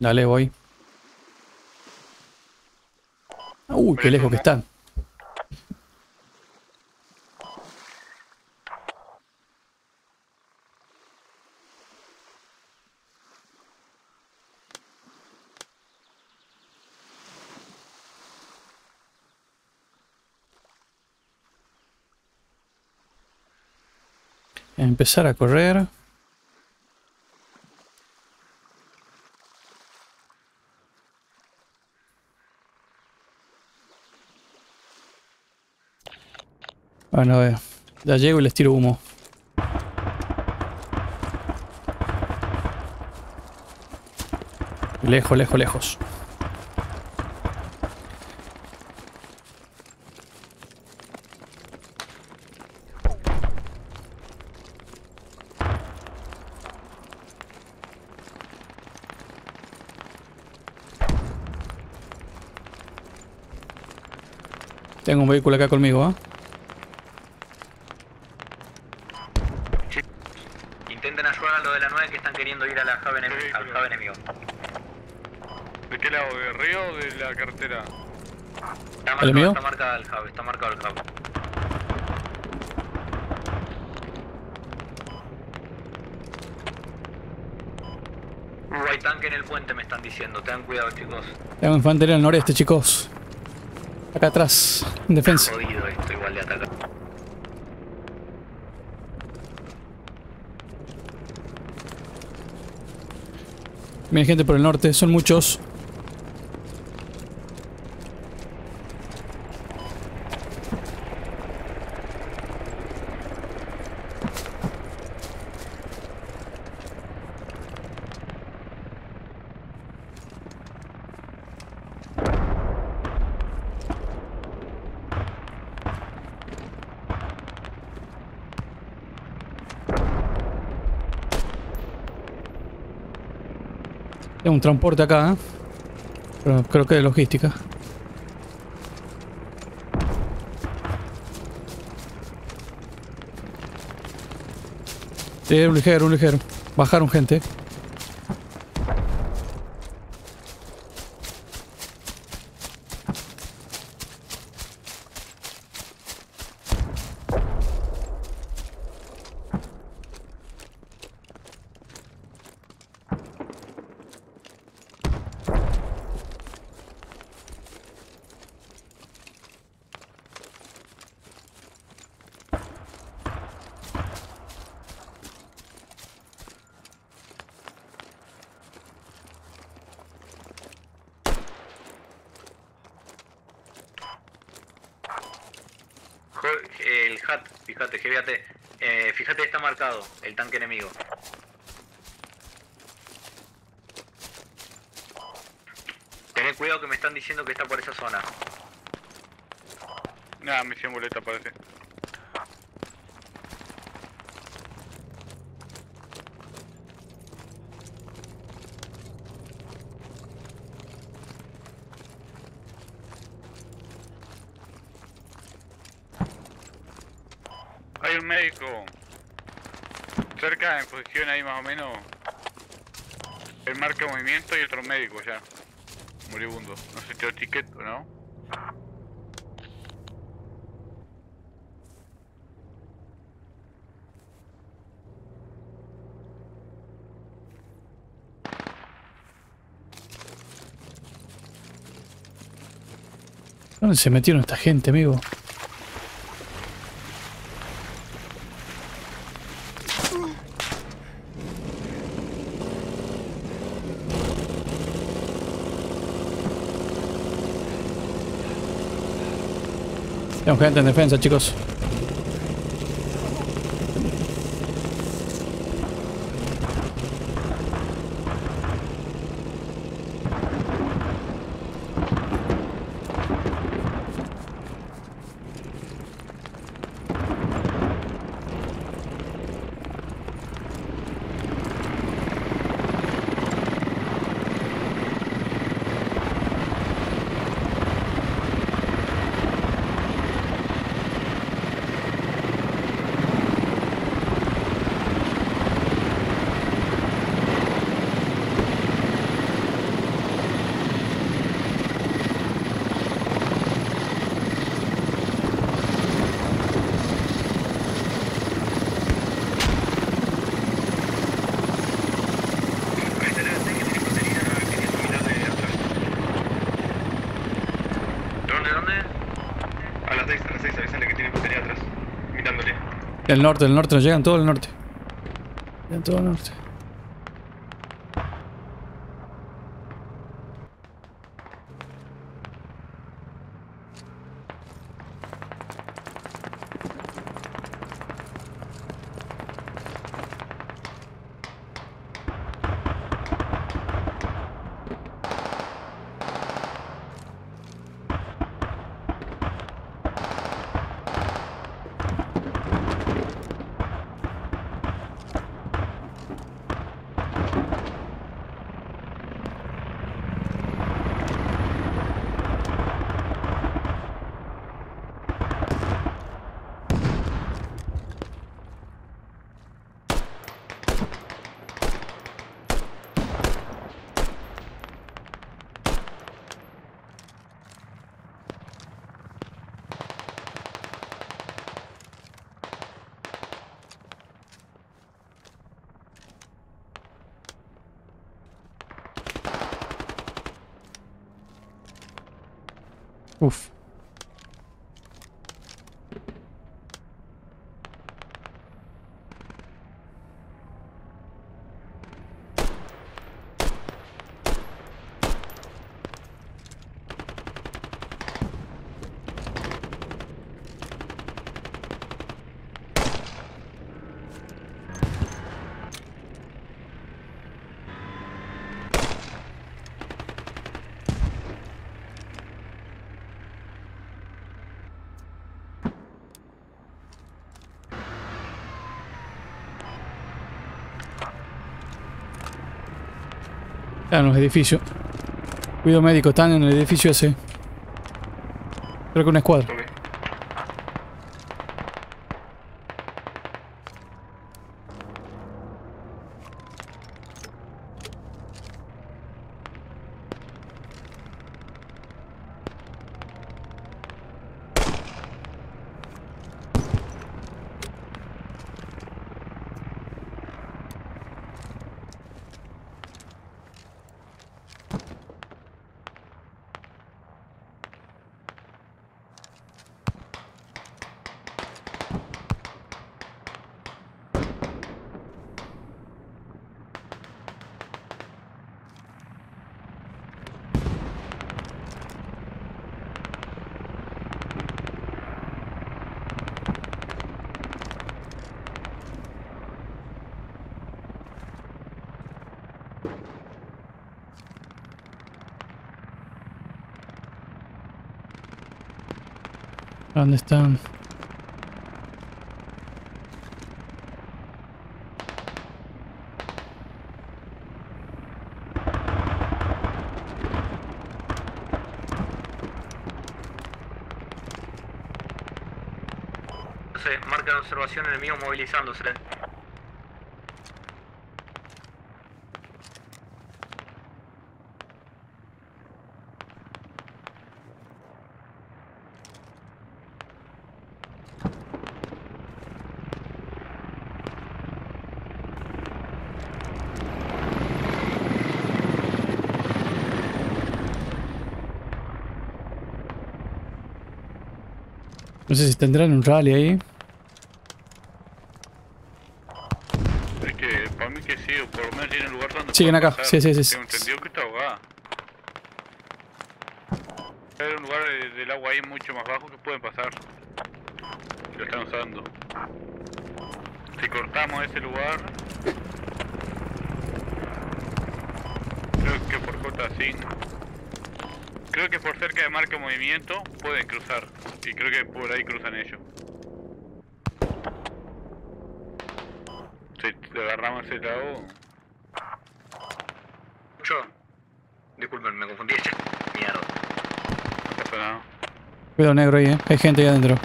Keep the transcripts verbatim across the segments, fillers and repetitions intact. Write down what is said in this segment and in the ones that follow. Dale, voy. Uy, qué lejos que están. Empezar a correr. Bueno, a ver, ya llego y les tiro humo. Lejos, lejos, lejos. Tengo un vehículo acá conmigo, ¿ah? ¿eh? ¿El mío? Está marcado el hub, está marcado el hub. Hay tanque en el puente, me están diciendo. Tengan cuidado, chicos. Tengo infantería al noreste, chicos. Acá atrás, en defensa. Está jodido esto, igual de atacar. Miren, gente por el norte, son muchos. Un transporte acá, ¿eh? Pero creo que de logística. Sí, un ligero, un ligero. Bajaron gente. El hat, fíjate, fíjate, eh, fíjate, está marcado el tanque enemigo. Tened cuidado que me están diciendo que está por esa zona. Nah, misión boleta parece. Cerca, en posición ahí más o menos. Él marca movimiento y otro médico ya. Moribundo. No se echó ticket o no. ¿Dónde se metieron esta gente, amigo? Tenemos gente en defensa, chicos. El norte, el norte, nos llegan todo el norte. Llegan todo el norte. Uf. En los edificios. Cuidado médico, están en el edificio ese. Creo que una escuadra. ¿Dónde están? Sí, marca de observación enemigo movilizándose. No sé si tendrán un rally ahí. Es que para mí que sí, o por lo menos tienen lugar donde. Siguen acá, pasar. sí, sí, sí. Tengo entendido que está ahogada. Hay un lugar del agua ahí mucho más bajo que pueden pasar. Lo están usando. Si cortamos ese lugar. Creo que por cota cinco. Creo que por cerca de marca movimiento pueden cruzar. Y creo que por ahí cruzan ellos. Si agarramos ese lado. Yo. Disculpen, me confundí. Mierda. No pasa nada. Cuidado negro ahí, eh. Hay gente ahí adentro.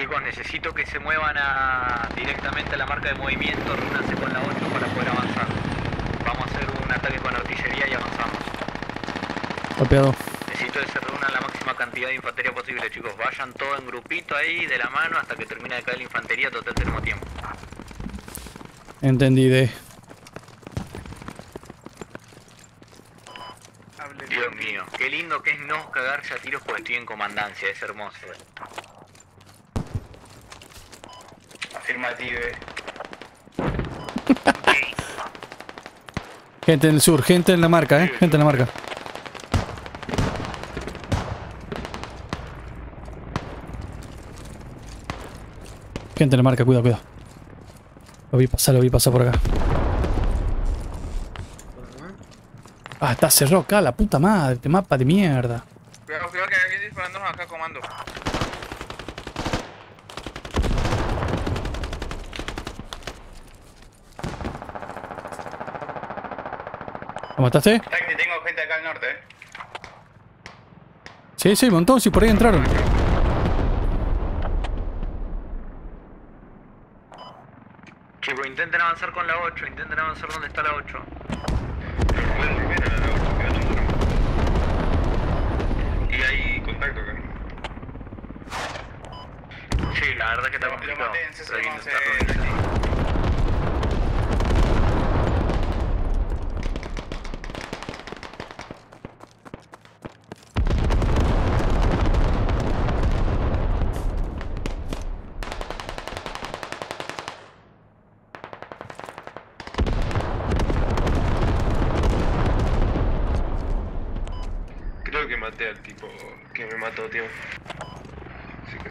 Chicos, necesito que se muevan a, directamente a la marca de movimiento, reúnanse con la ocho para poder avanzar. Vamos a hacer un ataque con artillería y avanzamos. Copiado. Necesito que se reúnan la máxima cantidad de infantería posible, chicos. Vayan todo en grupito ahí, de la mano, hasta que termine de caer la infantería, total tenemos tiempo. Entendidé. Dios mío, qué lindo que es no cagarse a tiros porque estoy en comandancia, es hermoso. Afirmative. Gente en el sur, gente en la marca, eh, gente en la marca. Gente en la marca, cuidado, cuidado. Lo vi pasar, lo vi pasar por acá. Ah, está cerrado acá, la puta madre, este mapa de mierda. Cuidado, cuidado que hay alguien disparándonos acá, comando. ¿Lo mataste? Tacti, tengo gente acá al norte, eh. Sí, sí, montón, sí, por ahí entraron. Chicos, intenten avanzar con la ocho, intenten avanzar donde está la ocho. Y hay contacto acá. Sí, la verdad es que está complicado. Al tipo que me mató, tío. Así que...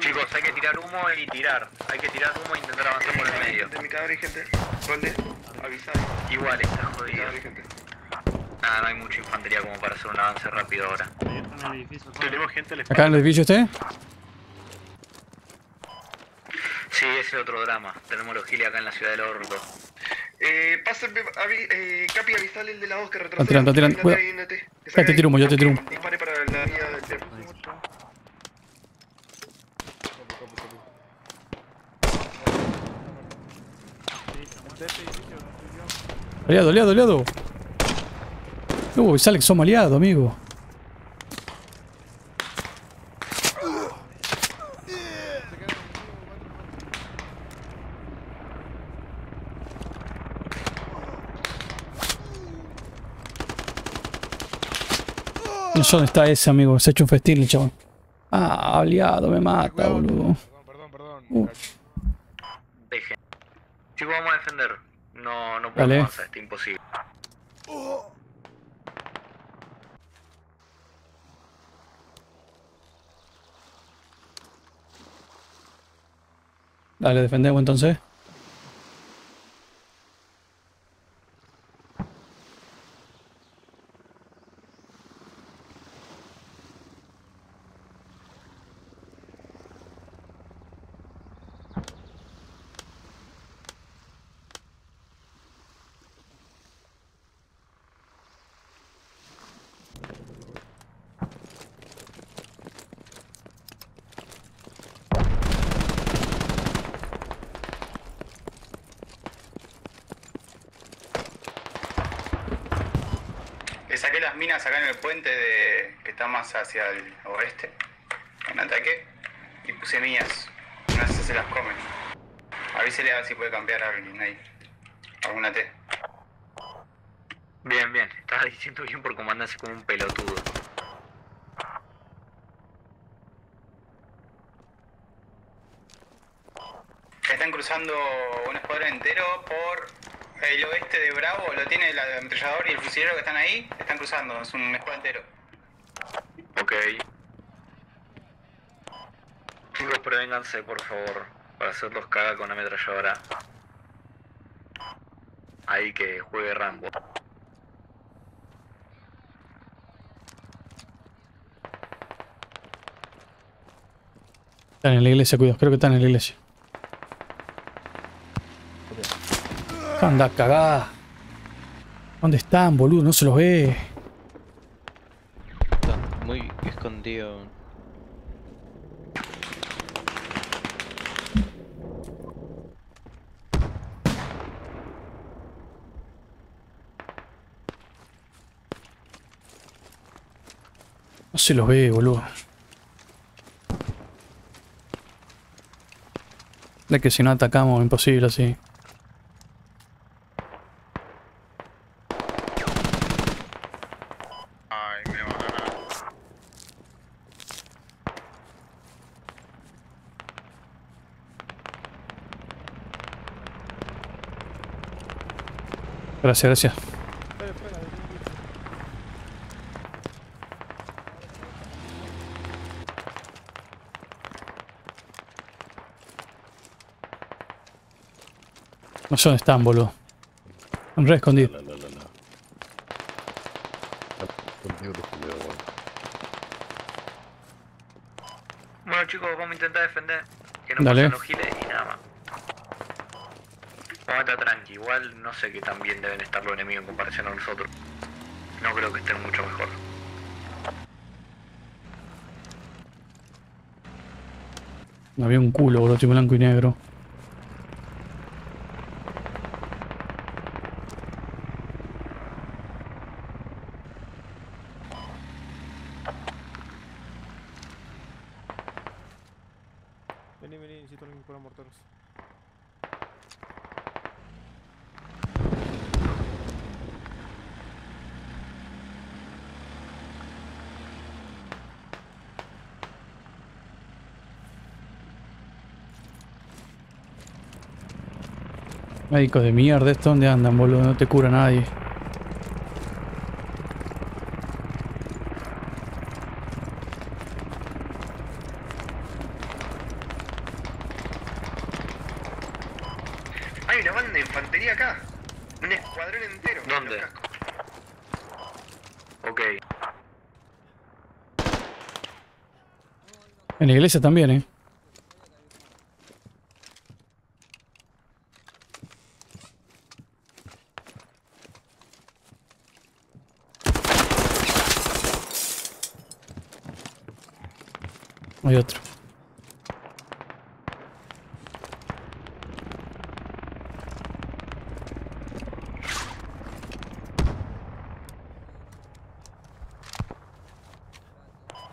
Chicos, hay que tirar humo y tirar. Hay que tirar humo e intentar avanzar por el medio. De mi cadáver hay gente. ¿Dónde? Avisad. Igual está jodido. Nada, no hay mucha infantería como para hacer un avance rápido ahora. Tenemos gente al espacio. ¿Acá en el edificio usted? Sí, ese es otro drama. Tenemos los giles acá en la ciudad del orto. Eh, pásenme, avi, eh, Capi, avisale el de la voz que retrocede. Tiran, está tirando, cuidado. Ya te tiro humo, ya te tiro humo. Dispare para la vía del tiempo. Aliado, aliado, aliado. Uy, sale que somos aliados, amigo. ¿Dónde está ese, amigo? Se ha hecho un festín el chabón. Ah, aliado, me mata, boludo. Perdón, perdón, perdón. Dejen. Chicos, vamos a defender. No, no puedo avanzar, está imposible. Dale, defendemos entonces. Saqué las minas acá en el puente de, que está más hacia el oeste, en ataque, y puse mías, no sé si se las comen. Avísele a ver si puede cambiar a alguien ahí, alguna T. Bien, bien, estaba diciendo bien por comandarse como un pelotudo. Están cruzando un escuadrón entero por... El oeste de Bravo, lo tiene el ametrallador y el fusilero que están ahí, están cruzando, es un escuadrón entero. Ok. Chicos, prevénganse, por favor, para hacerlos caga con la ametralladora. Ahí que juegue Rambo. Están en la iglesia, cuidado, creo que están en la iglesia. Anda cagada. ¿Dónde están, boludo? No se los ve. Están muy escondidos. No se los ve, boludo. Es que si no atacamos, imposible así. Ay, me van a ganar. Gracias, gracias. No sé dónde están, boludo. Están re escondidos. No, no, no, no. Contigo, contigo, bueno. Bueno, chicos, vamos a intentar defender. Que no pasen los giles y nada más. Vamos a estar tranqui. Igual no sé qué tan bien deben estar los enemigos en comparación a nosotros. No creo que estén mucho mejor. No había un culo, boludo, tipo blanco y negro. Médicos de mierda, ¿esto dónde andan, boludo? No te cura nadie. Hay una banda de infantería acá. Un escuadrón entero. ¿Dónde? Ok. En la iglesia también, eh. Hay otro.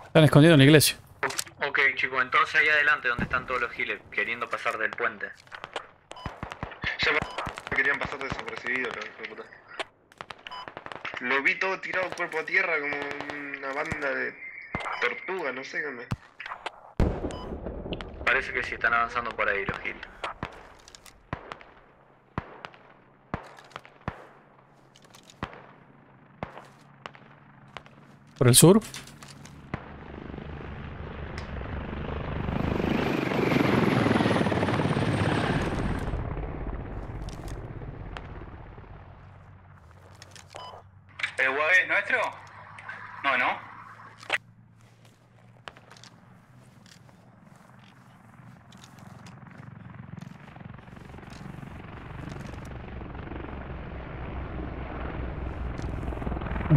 Están escondidos en la iglesia. Ok, chicos, entonces ahí adelante donde están todos los giles queriendo pasar del puente. Ya querían pasar desapercibidos, los Lo vi todo tirado cuerpo a tierra como una banda de tortuga, no sé qué me... Parece que sí, están avanzando por ahí los giles. ¿Por el sur? ¿El guave es nuestro? No, no.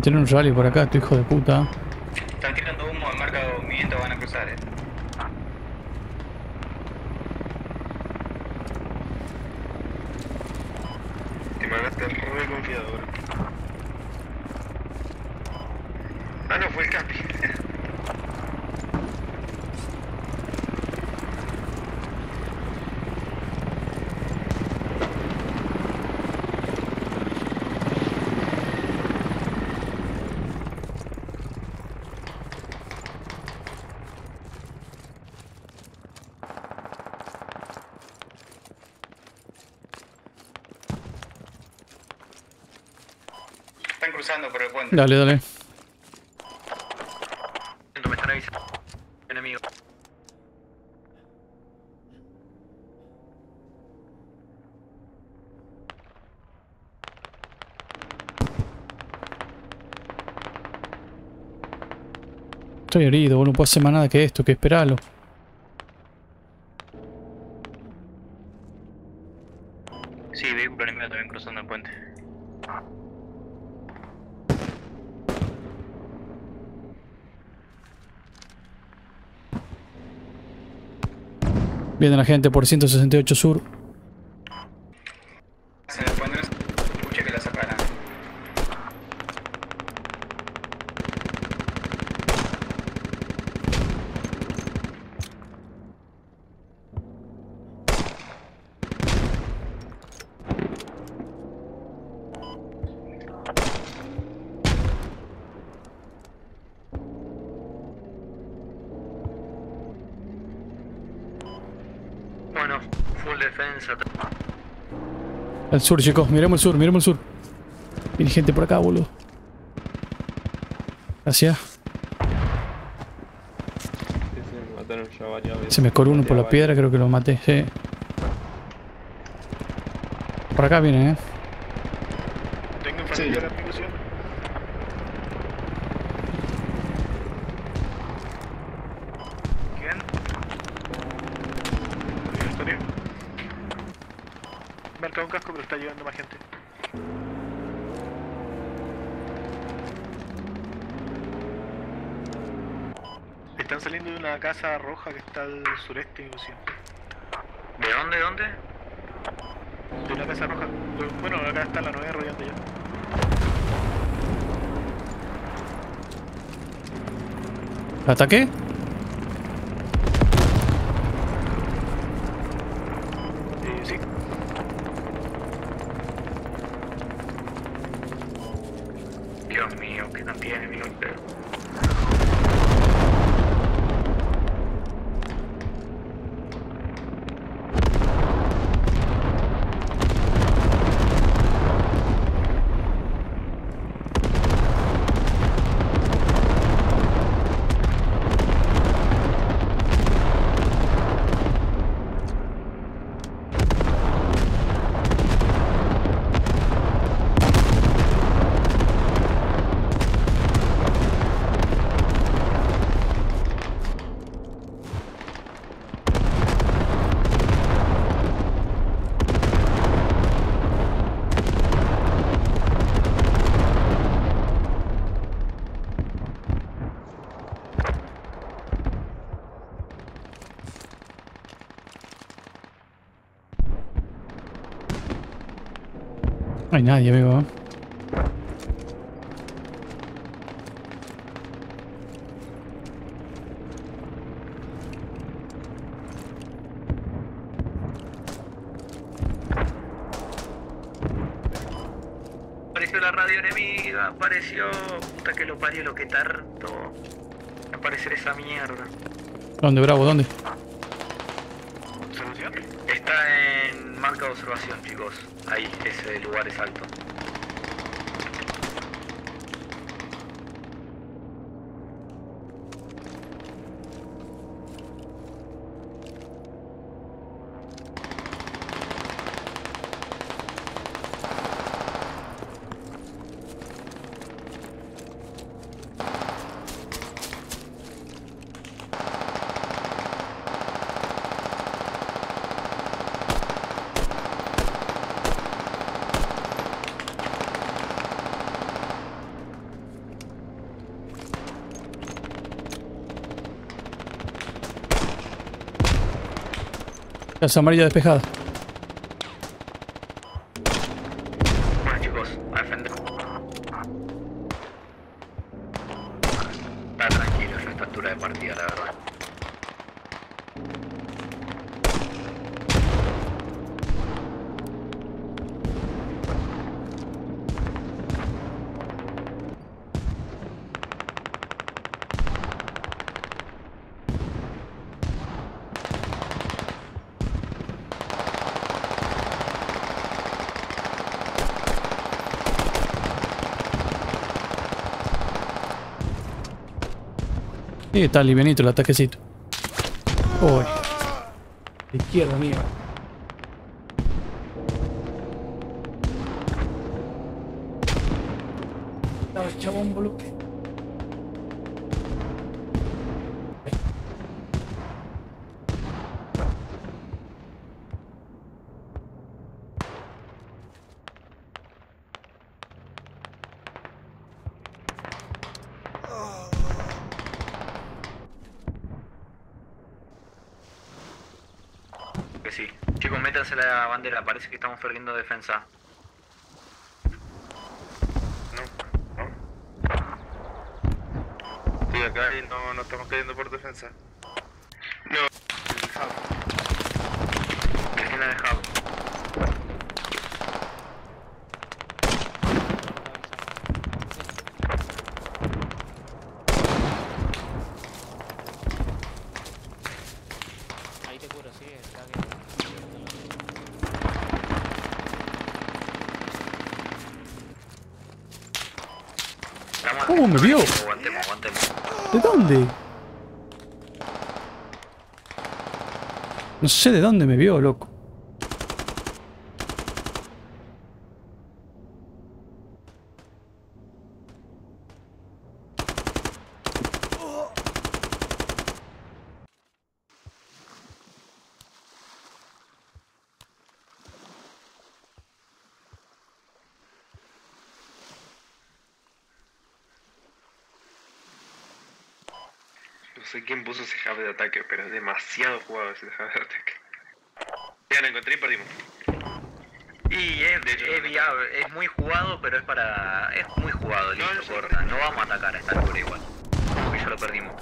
Tiene un rally por acá, tu hijo de puta. Están tirando humo en marca de movimiento, van a cruzar, eh. Te mandaste re confiado, bro. Ah, no, fue el capi. Están cruzando por el puente. Dale, dale. Me están avisando. Enemigo. Estoy herido, boludo. No puedo hacer más nada que esto, que esperarlo. Sí, vehículo enemigo también cruzando. Viene la gente por ciento sesenta y ocho sur. Se cuando escuché que la sacaran. Bueno, full defensa. Al sur, chicos, miremos el sur, miremos el sur. Viene gente por acá, boludo. Gracias. Se me coló uno por la piedra, creo que lo maté, sí. Por acá vienen, eh. Tengo infantería de percusión. Marca un casco, pero está llegando más gente. Están saliendo de una casa roja que está al sureste, inclusive. ¿De dónde? ¿Dónde? De una casa roja. Bueno, acá está la nueva rodeando ya. ¿Ataque? Dios mío, que no tiene mi golpe. No hay nadie, amigo, ¿eh? Apareció la radio enemiga, apareció... Puta que lo parió, lo que tardó. Aparecer esa mierda. ¿Dónde, Bravo? ¿Dónde? ¿Observación? Está en marca de observación, chicos. Ahí, ese lugar es alto. Casa amarilla despejada. Bueno, chicos, a defender. Está tranquilo esa estatura de partida, la verdad. Y está livianito el ataquecito. Uy. De izquierda, amigo. Estaba el chabón, boludo. que sí. Chicos, métanse la bandera, parece que estamos perdiendo defensa. No, no. Sí, acá no, no estamos cayendo por defensa. No. El hub. La de hub. ¿Cómo me vio? Aguantemos, aguantemos. ¿De dónde? No sé de dónde me vio, loco. No sé quién puso ese hub de ataque, pero es demasiado jugado ese hub de ataque. Ya lo encontré y perdimos. Y es, de hecho, es viable, es muy jugado, pero es para... es muy jugado, listo, no, corta. No vamos a atacar a esta altura igual, porque ya lo perdimos.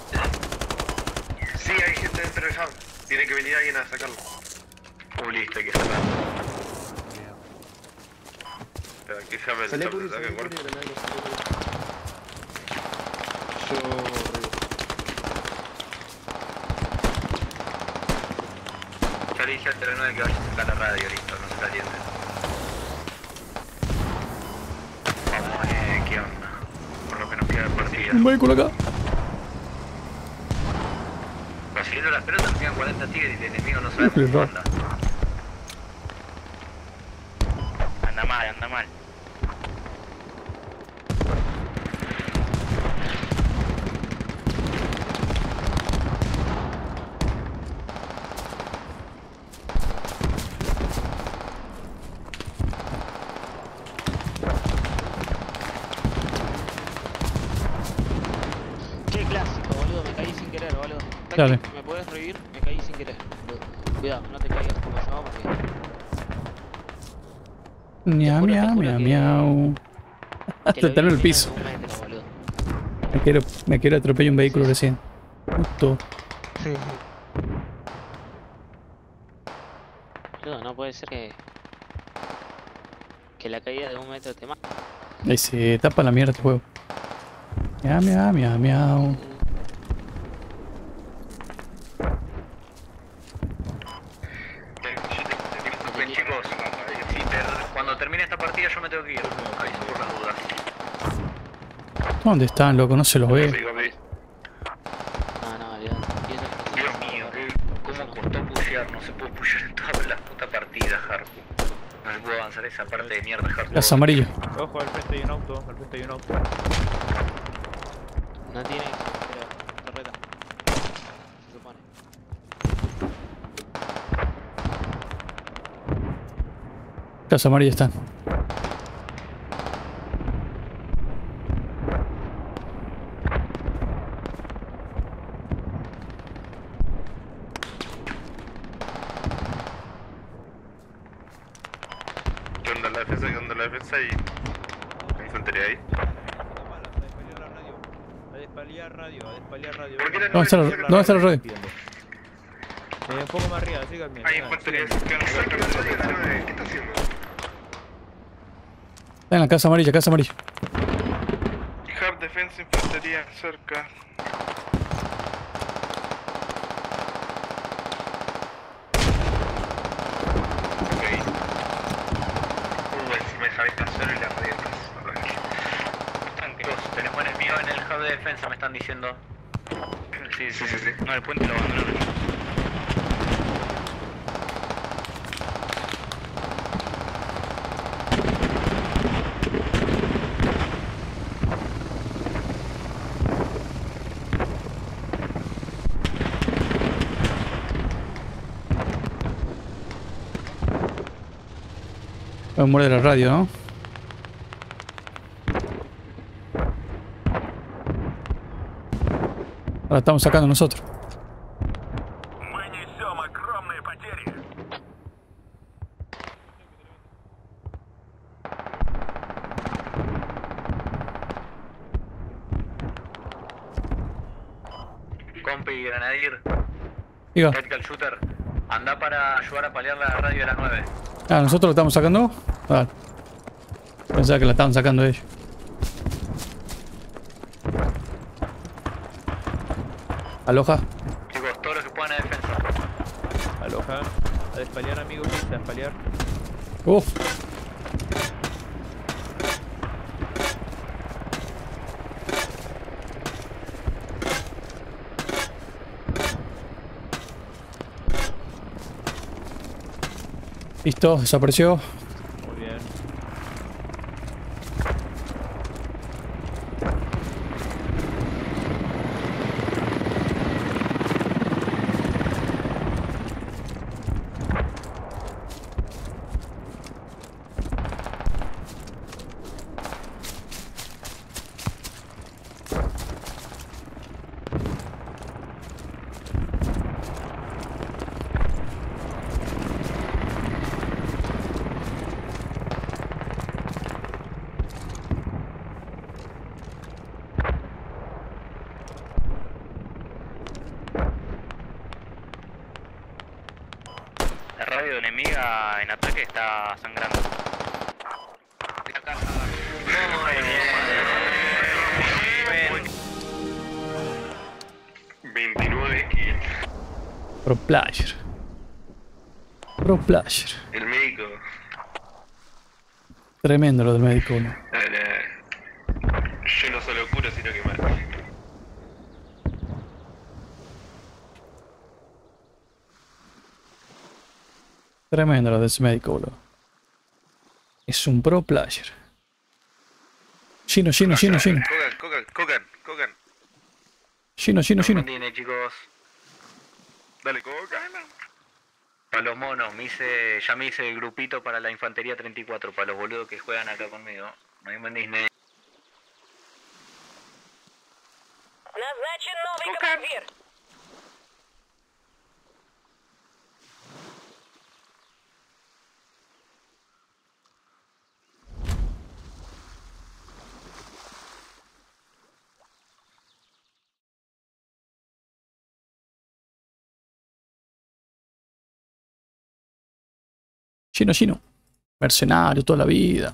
Sí, hay gente dentro del hub. Tiene que venir alguien a sacarlo. Uh, listo, hay que sacarlo. Pero aquí sabe el hub de ataque, corta. Yo... yo le dije al terreno de que vaya a sacar la radio, listo, no se caliente. Vamos, eh, ¿qué onda? Por lo que nos queda de partida. Un vehículo acá. Consiguiendo las pelotas, nos quedan cuarenta tigres y el enemigo no sabe qué onda. Anda mal, anda mal. Dale. ¿Me puedes revivir? Me caí sin querer. Cuidado, no te caigas como yo, porque... Miau, miau, miau, miau. Hasta estar en el piso. Metro, me quiero, me quiero atropellar un vehículo sí, sí. recién. Justo. Sí, sí. No, no puede ser que... que la caída de un metro te mate. Ahí se tapa la mierda este juego. Miau, miau, miau, miau. ¿Dónde están, loco? No se los ve. No, no, Dios, Dios mío, ¿cómo costó pushear? No se pudo pushear en toda la puta partida, Harpo. No se pudo avanzar esa parte de mierda, Harpo. Las amarillas. Ojo, al frente hay un auto, al frente hay un auto. No tiene, pero torreta. Se supone. Las amarillas están. ¿Dónde está, ¿Dónde está la radio? Eh, un poco más arriba, siga bien. Hay infantería cercana. ¿Qué está haciendo? Está en la casa amarilla, casa amarilla. Hub defensa, infantería cerca. Defensa me están diciendo. Sí, sí, sí, sí. No, el puente lo abandonaron. Me muerde la radio, ¿no? Ahora estamos sacando nosotros. Compi, Grenadier. Diga. Tactical Shooter, anda para ayudar a paliar la radio de las nueve. Ah, ¿nosotros la estamos sacando? Vale. Pensaba que la estaban sacando ellos. Aloja. Chicos, todos los que puedan a defensa. Aloja. A despalear, amigos. A despalear. Uff. Listo, desapareció. Muy bien. Radio enemiga en ataque está sangrando. veintinueve kills. Pro player. Pro player. El médico. Tremendo lo del médico, ¿no? Yo no solo curo, sino que mato. Tremendo lo de ese médico, boludo. Es un pro player. Gino, Gino, Gino, Gino. Cogan, cogan, cogan, cogan. Gino, Gino, Gino. Tiene, chicos. Dale, cogan. Para los monos, me hice, ya me hice el grupito para la infantería treinta y cuatro, para los boludos que juegan acá conmigo. No hay más Disney. Cogan. Gino, Gino. Mercenario toda la vida.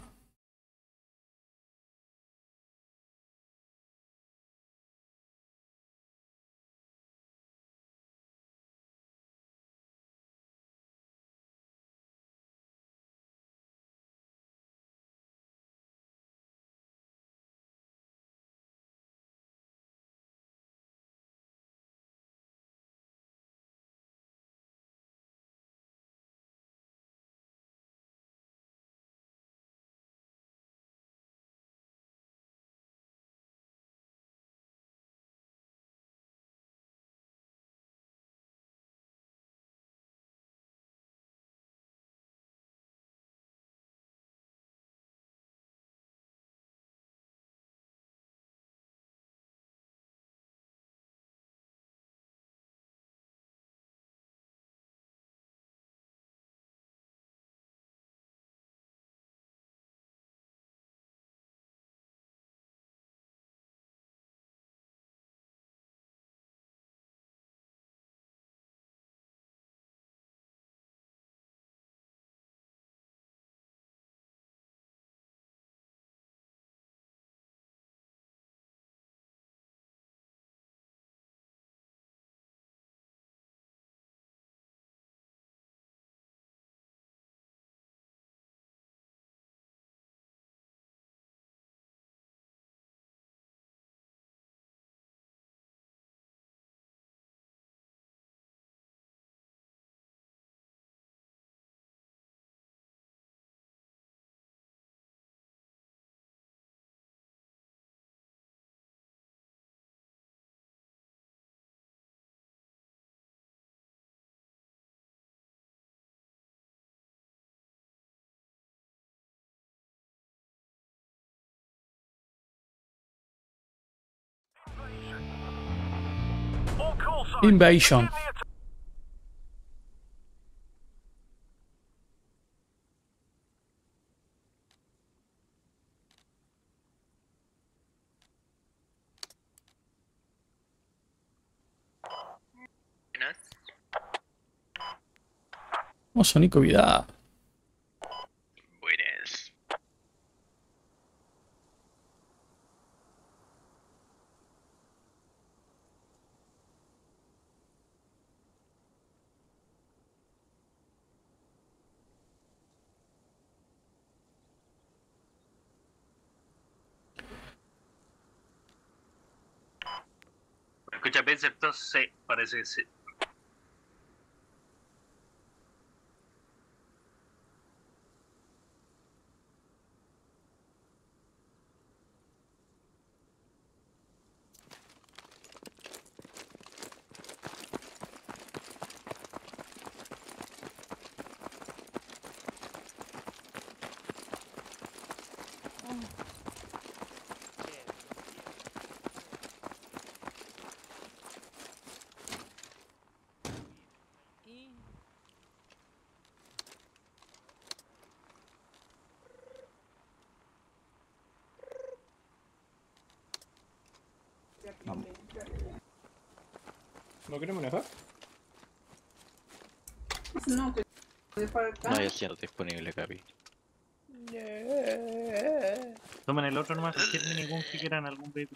Invasion. Hermoso Nico Vidal. Buenas. Escucha, Benceptor, se parece ese. Vamos. ¿No querés manejar? No, que puedes para acá. No hay asiento disponible, Capi. Yeah. Tomen el otro nomás, si quieren ningún que quieran algún baby.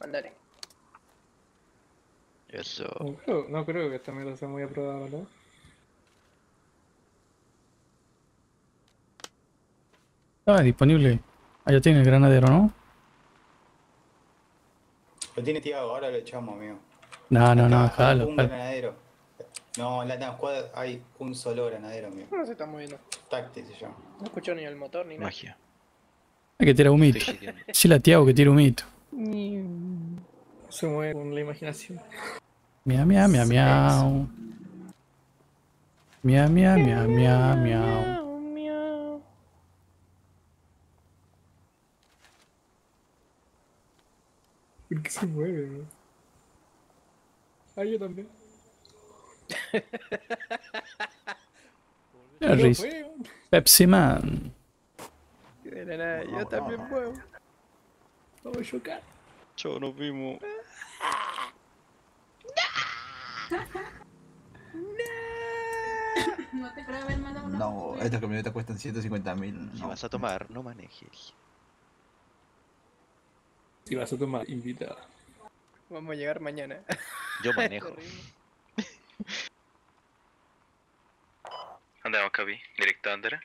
Andale. Eso. No creo, no creo que esta mierda sea muy aprobada, ¿verdad? Ah, disponible. Allá tiene el granadero, ¿no? Lo tiene tirado, ahora lo echamos, amigo. No, no, no, jalo. Un granadero. No, en la Squad hay un solo granadero, amigo. No se está moviendo. Tacti se llama. No escuchó ni el motor ni nada. Magia. Hay que tirar humito. Sí, la Tiago que tira humito. Se mueve con la imaginación. Mia, mia, mia, miau. Mia, mia, mia, mia, miau. ¿Por qué se mueve, bro? Ah, yo también. Pepsi Man. Yo también puedo. Vamos a chocar. Chau, nos vimos. No te creo haber mandado una. No, estas camionetas cuestan ciento cincuenta mil. Si vas a tomar, no manejes. Si vas a tomar, invita. Vamos a llegar mañana. Yo manejo. Andamos, Capi. Directo a Andera.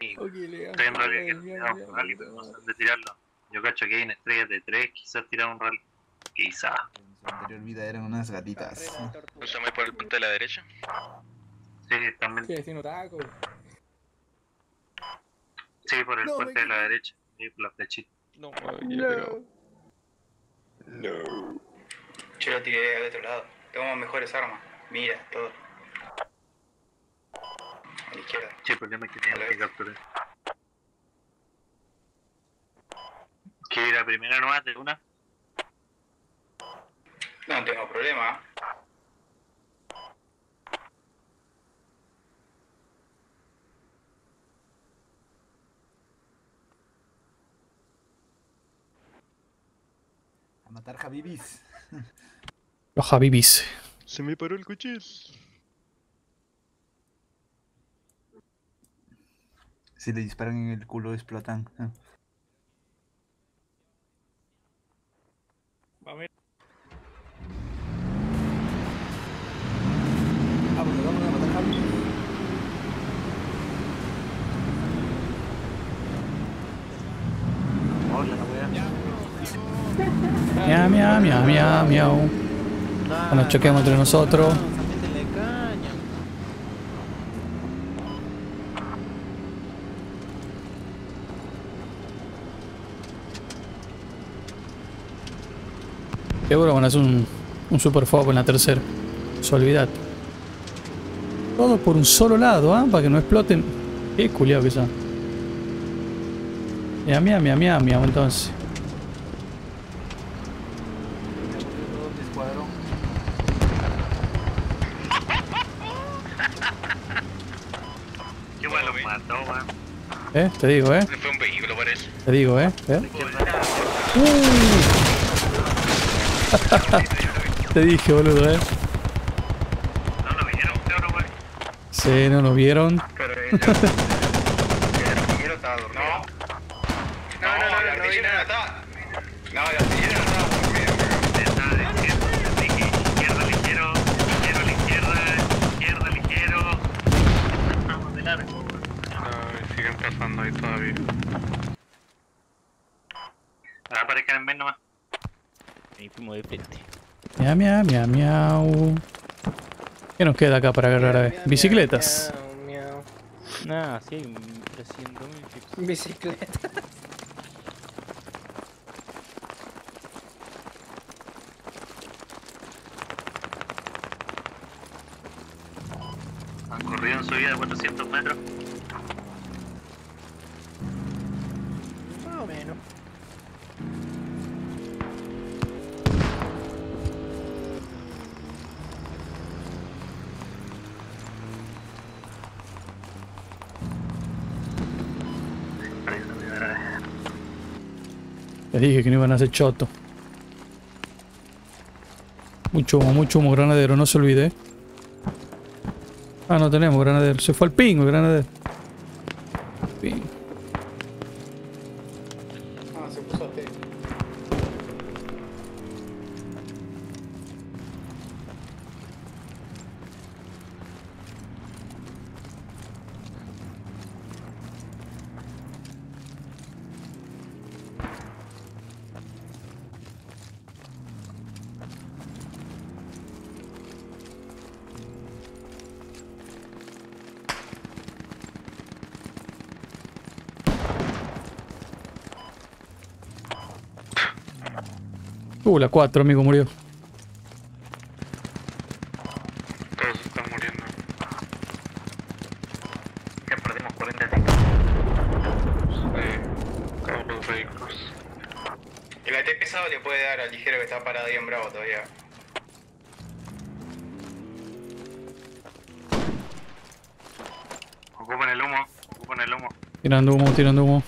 Estoy en realidad que tirar un rally, pero no sé dónde tirarlo. Yo cacho que hay una estrella de tres, quizás tirar un rally. Quizás. En su anterior vida eran unas gatitas. ¿No se me por el punto de la derecha? Sí, también. Sí, sí, no taco. Sí, por el no, puente de la derecha. La no, no. No. Yo lo tiré al otro lado. Tengo mejores armas. Mira, todo. A la izquierda. Sí, el problema es que tengo que capturar. ¿Quieres ir a primera nomás de una? No tengo problema. Matar Javibis. Los Javibis. Se me paró el cuchillo. Si le disparan en el culo explotan. Va a ver. Vamos, vamos a matar Javibis. Hola, la wea. Mia, mia, mia, mia, miau. Nos choqueamos entre nosotros. Seguro van a hacer un, un super foco en la tercera. Se olvidad. Todo por un solo lado, ¿ah? ¿eh? Para que no exploten. Qué culiao que son. Mia, mia, mia, mia, miau, entonces. Eh, te digo, eh. Fue un vehículo, parece. Te digo, eh. ¿Eh? Uh. Te dije, boludo, eh. No nos vieron, pero güey. Sí, no nos vieron. Pero el artillero estaba dormido. No, no, no, el artillero no estaba. No, el artillero no estaba dormido, güey. Estaba de izquierda, le dije, izquierda, le quiero, izquierda, le izquierda, izquierda, le quiero. Estamos de largo, güey. Ay, siguen pasando ahí todavía. Ahora aparezcan en menos más. Ahí fuimos de frente. Miau, miau, miau, miau. ¿Qué nos queda acá para agarrar a ver? Bicicletas. Miau, miau. Nah, sí, hay trescientos mil bicicletas. Han corrido en subida de cuatrocientos metros. Más o menos. Les dije que no iban a hacer choto. Mucho humo, mucho humo, granadero, no se olvide. Ah, no tenemos granadero. Se fue al pingo, granadero. Pingo. Ah, se puso a ti. Uh, la cuatro, amigo, murió. Todos están muriendo. Ya perdimos cuarenta vehículos. Sí, todos los vehículos. El A T pesado le puede dar al ligero que está parado ahí en Bravo todavía. Ocupen el humo, ocupen el humo. Tirando humo, tirando humo.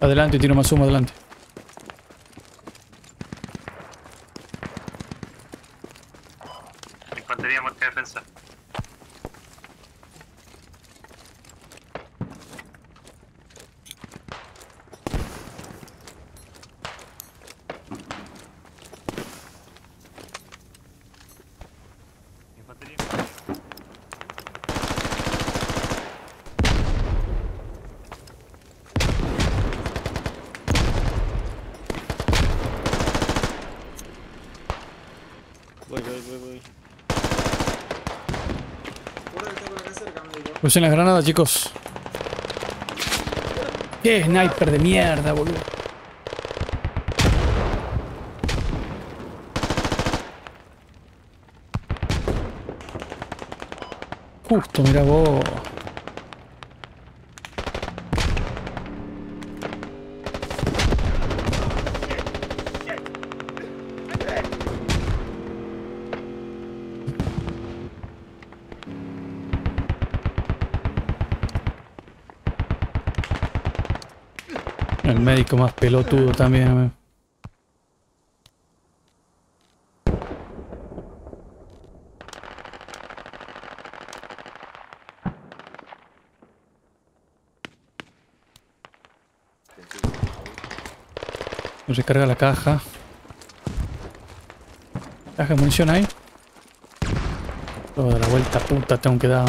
Adelante, tiro más humo, adelante. Infantería, marca defensa. Infantería. Voy, voy, voy, voy. Usen las granadas, chicos. ¡Qué sniper de mierda, boludo! Justo, mira vos. El médico más pelotudo también. No se carga la caja. Caja de munición ahí. Toda la vuelta puta tengo que dar.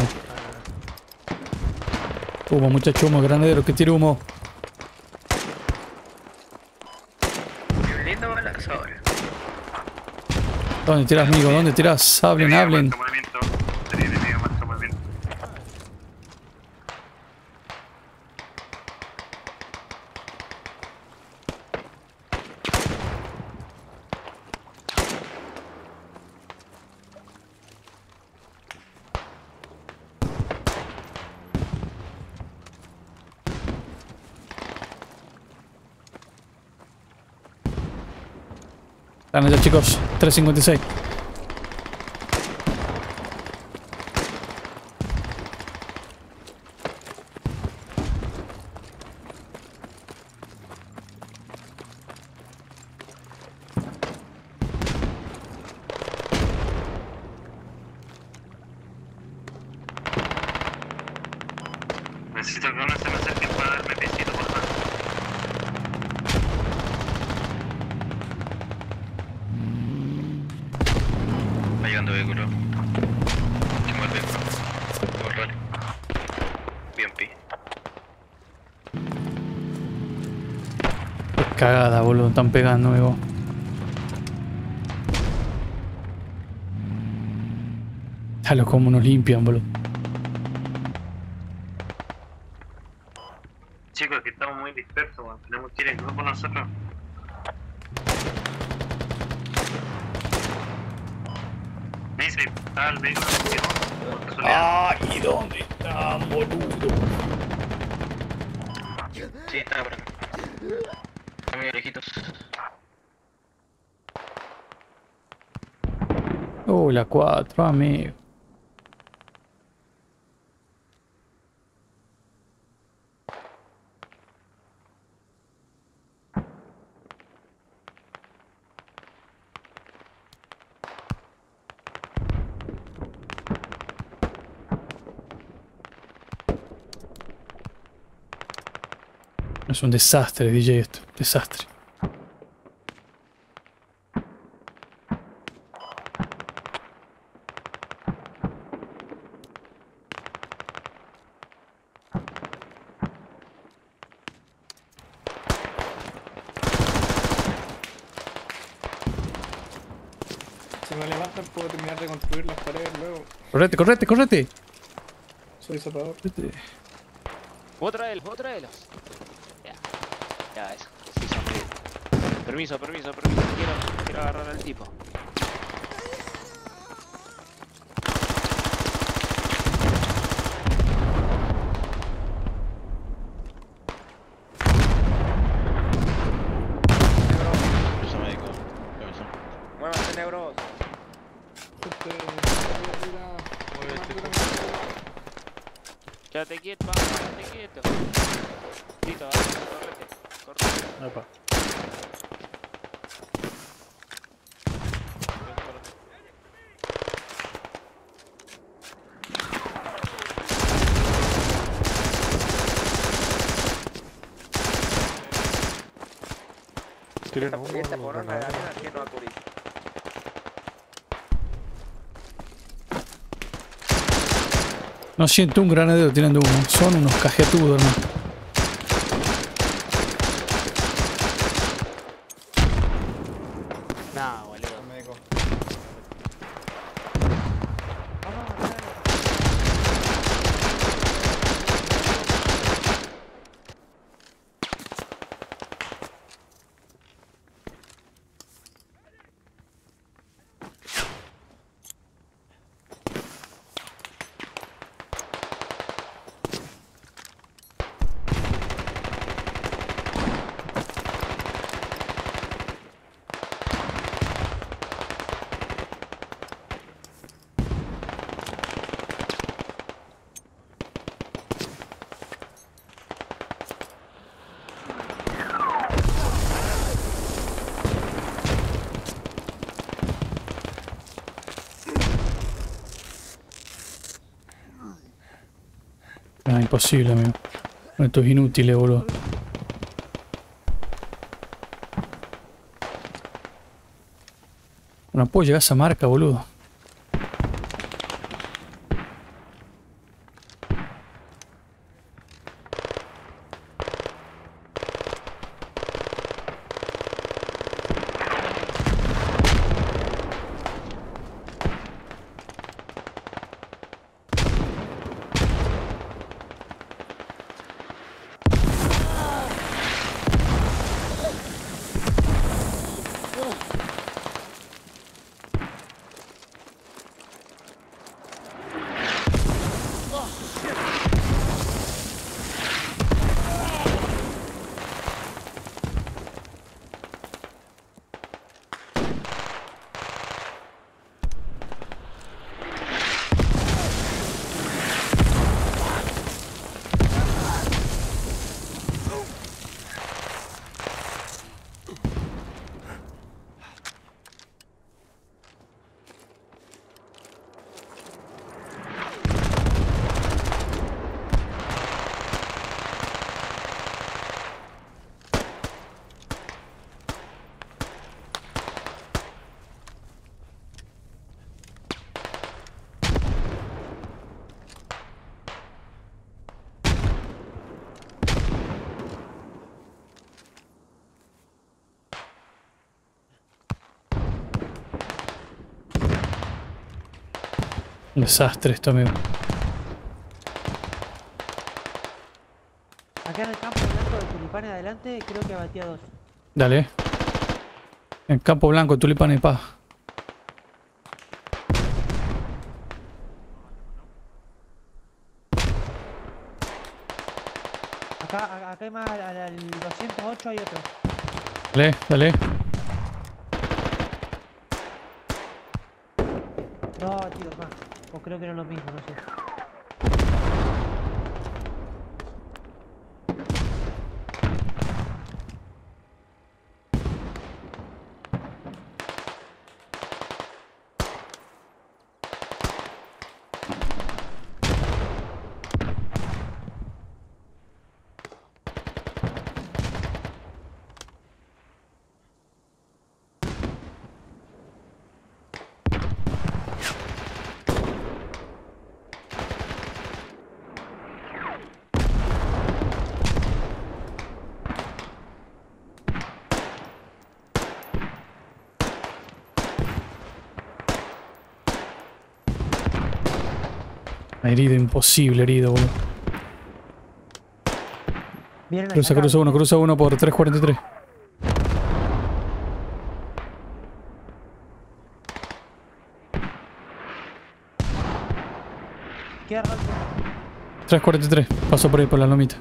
Humo, muchacho, humo, granadero, que tire humo. ¿Dónde tirás, amigo? ¿Dónde tirás? Hablen, hablen. Están allá, chicos. tres cincuenta y seis. Necesito que uno se me acerque para darme el pisito, por favor. Va llegando vehículo. Tengo el vehículo. Tengo el rally. Bien, pi. Qué cagada, boludo. Están pegando, amigo. Dale, como nos limpian, boludo. Chicos, que estamos muy dispersos, bueno. Tenemos que ir en grupo nosotros. Dice, está el vehículo. Ah, ¿y dónde está, boludo? Sí, está por acá. Está muy lejitos. Oh, la cuatro, amigo. Es un desastre, D J, esto. Desastre. Si me levantan puedo terminar de construir las paredes luego. ¡Correte, correte, correte! Soy zapador. Vos traelos, vos traelos. Ya, eso, sí, sonríe. Permiso, permiso, permiso. Quiero, quiero agarrar al tipo. Permiso médico. Permiso. Muévanse, negros. Quédate quieto, quédate quieto. Listo, correte. Opa. Esta, esta corona de la arena que no va a cubrir. No siento un granadero tirando humo, son unos cajetudos, hermano. Ah, imposible, amigo. Esto es inútil, boludo. No puedo llegar a esa marca, boludo. Un desastre esto, amigo. Acá en el campo blanco de tulipán adelante, creo que abatí a dos. Dale. En campo blanco, tulipán y paz. Acá, acá hay más, al, al doscientos ocho hay otro. Dale, dale. No, tío, más. O creo que no es lo mismo, no sé. Herido, imposible herido, boludo. Cruza, cruza uno, cruza uno por tres cuarenta y tres. ¿Qué arranca? tres cuarenta y tres, paso por ahí por la lomita.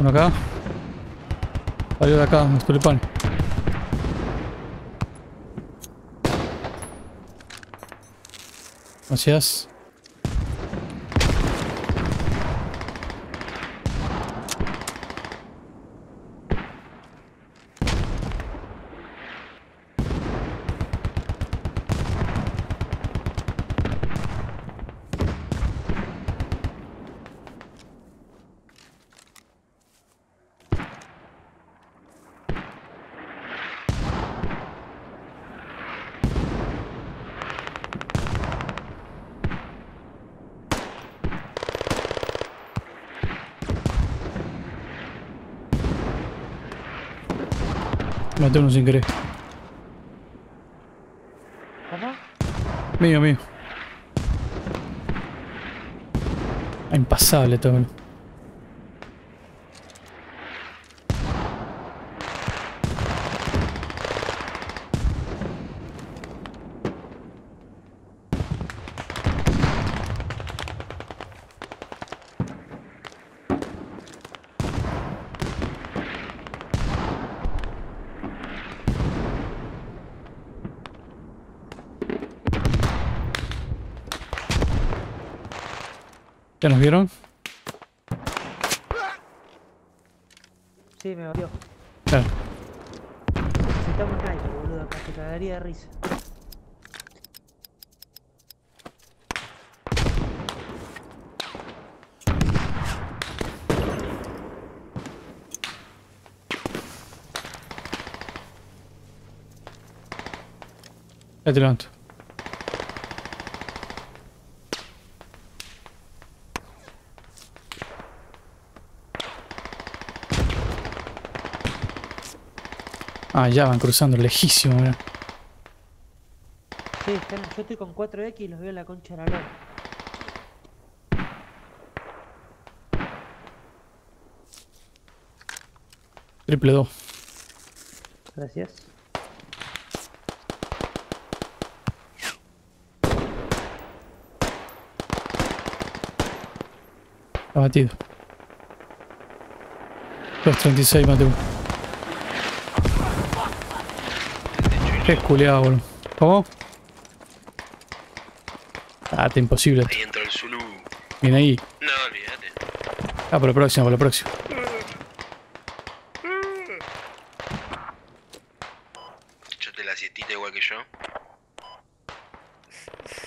Uno acá. Salió de acá, los tulipanes. Gracias. Maté uno sin querer. ¿Papá? Mío, mío. Ah, impasable todo. ¿Ya nos vieron? Sí, me batió. Claro. Necesitamos un aire, boludo, acá se cagaría de risa. Ya te levanto. Ah, ya van cruzando, lejísimo, mirá. Sí, están, yo estoy con cuatro equis y los veo en la concha de la lora. Triple dos. Gracias. Abatido. Los treinta y seis maté uno. Qué culeado, boludo. ¿Cómo? Ah, está imposible esto. Viene ahí. No, olvídate. Ah, por la próxima, por la próxima. ¿Echaste la siestita igual que yo?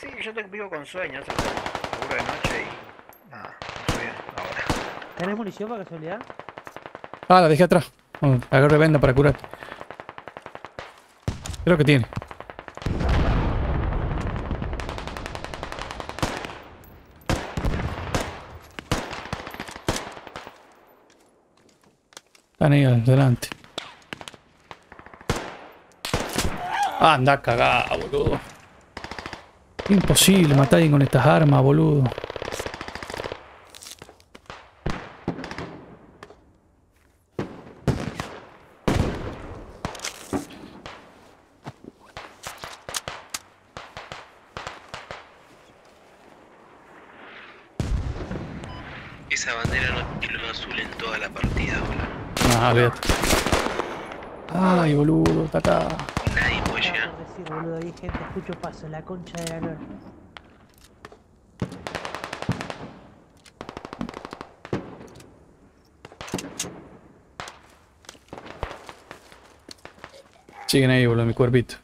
Sí, yo te vivo con sueños. Seguro de noche y... nada, estoy bien ahora. ¿Tenés munición para casualidad? Ah, la dejé atrás. Bueno, agarré venda para curar. Creo que tiene. Están ahí adelante. Ah, anda cagada, boludo. Imposible matar a alguien con estas armas, boludo. Esa bandera no tiene azul en toda la partida, boludo. Ah, vete. Ay, boludo, está acá. Nadie puede llegar. Sí, boludo, ahí gente, escucho paso, la concha de la lora. Siguen ahí, boludo, mi cuerpito.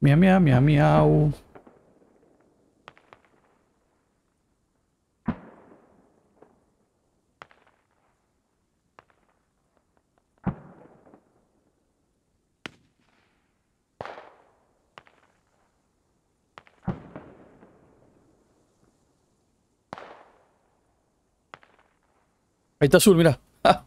Mia, mia, mia, miau. Ahí está azul, mira. Ah.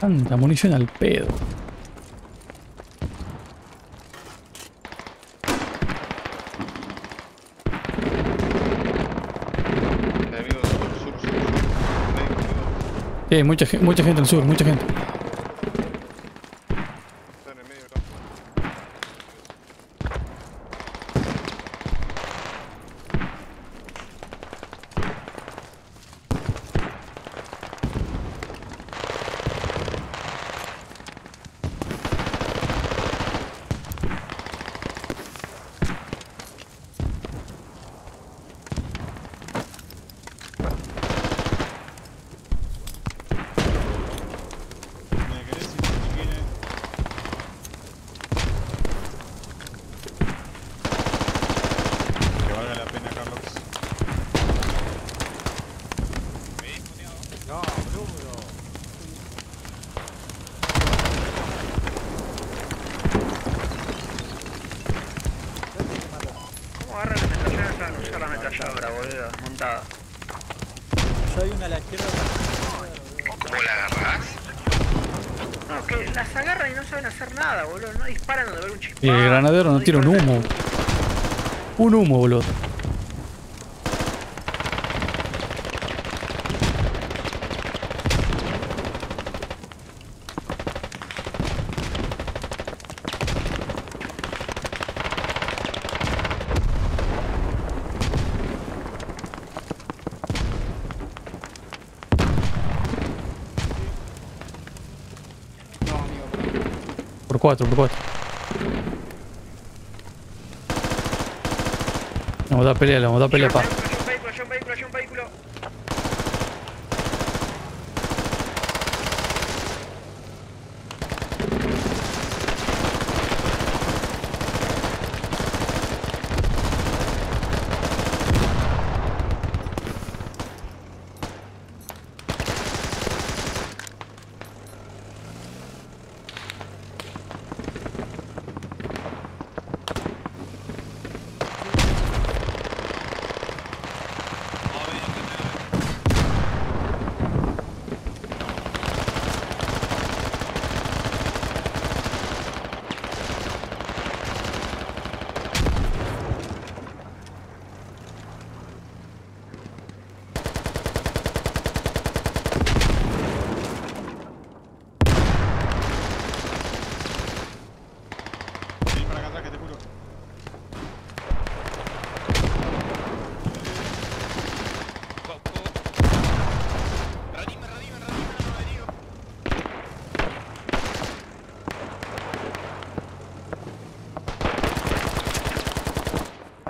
Tanta munición al pedo. Sí, mucha, mucha gente al sur, mucha gente. Y el granadero no tira un humo. Un humo, boludo. Por cuatro, por cuatro. Vamos a dar pelea, vamos a dar pelea, pa. Un vehículo, un vehículo, un vehículo.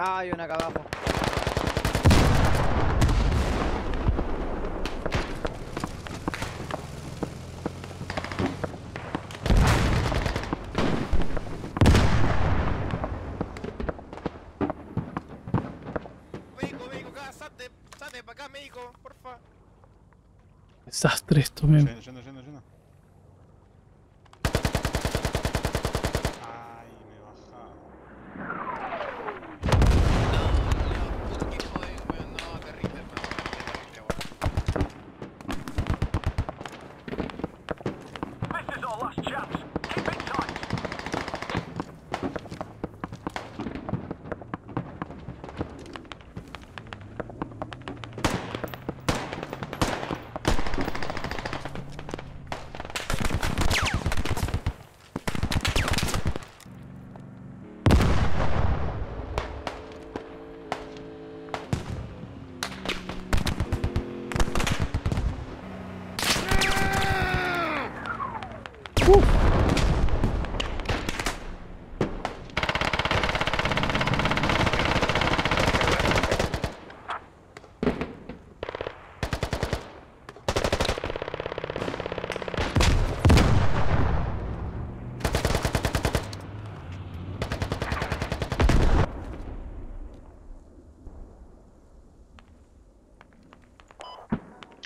Ah, hay una acá abajo. Médico, médico, acá, salte, salte para acá, médico, porfa. Desastre esto, men. Yendo, yendo, yendo, yendo.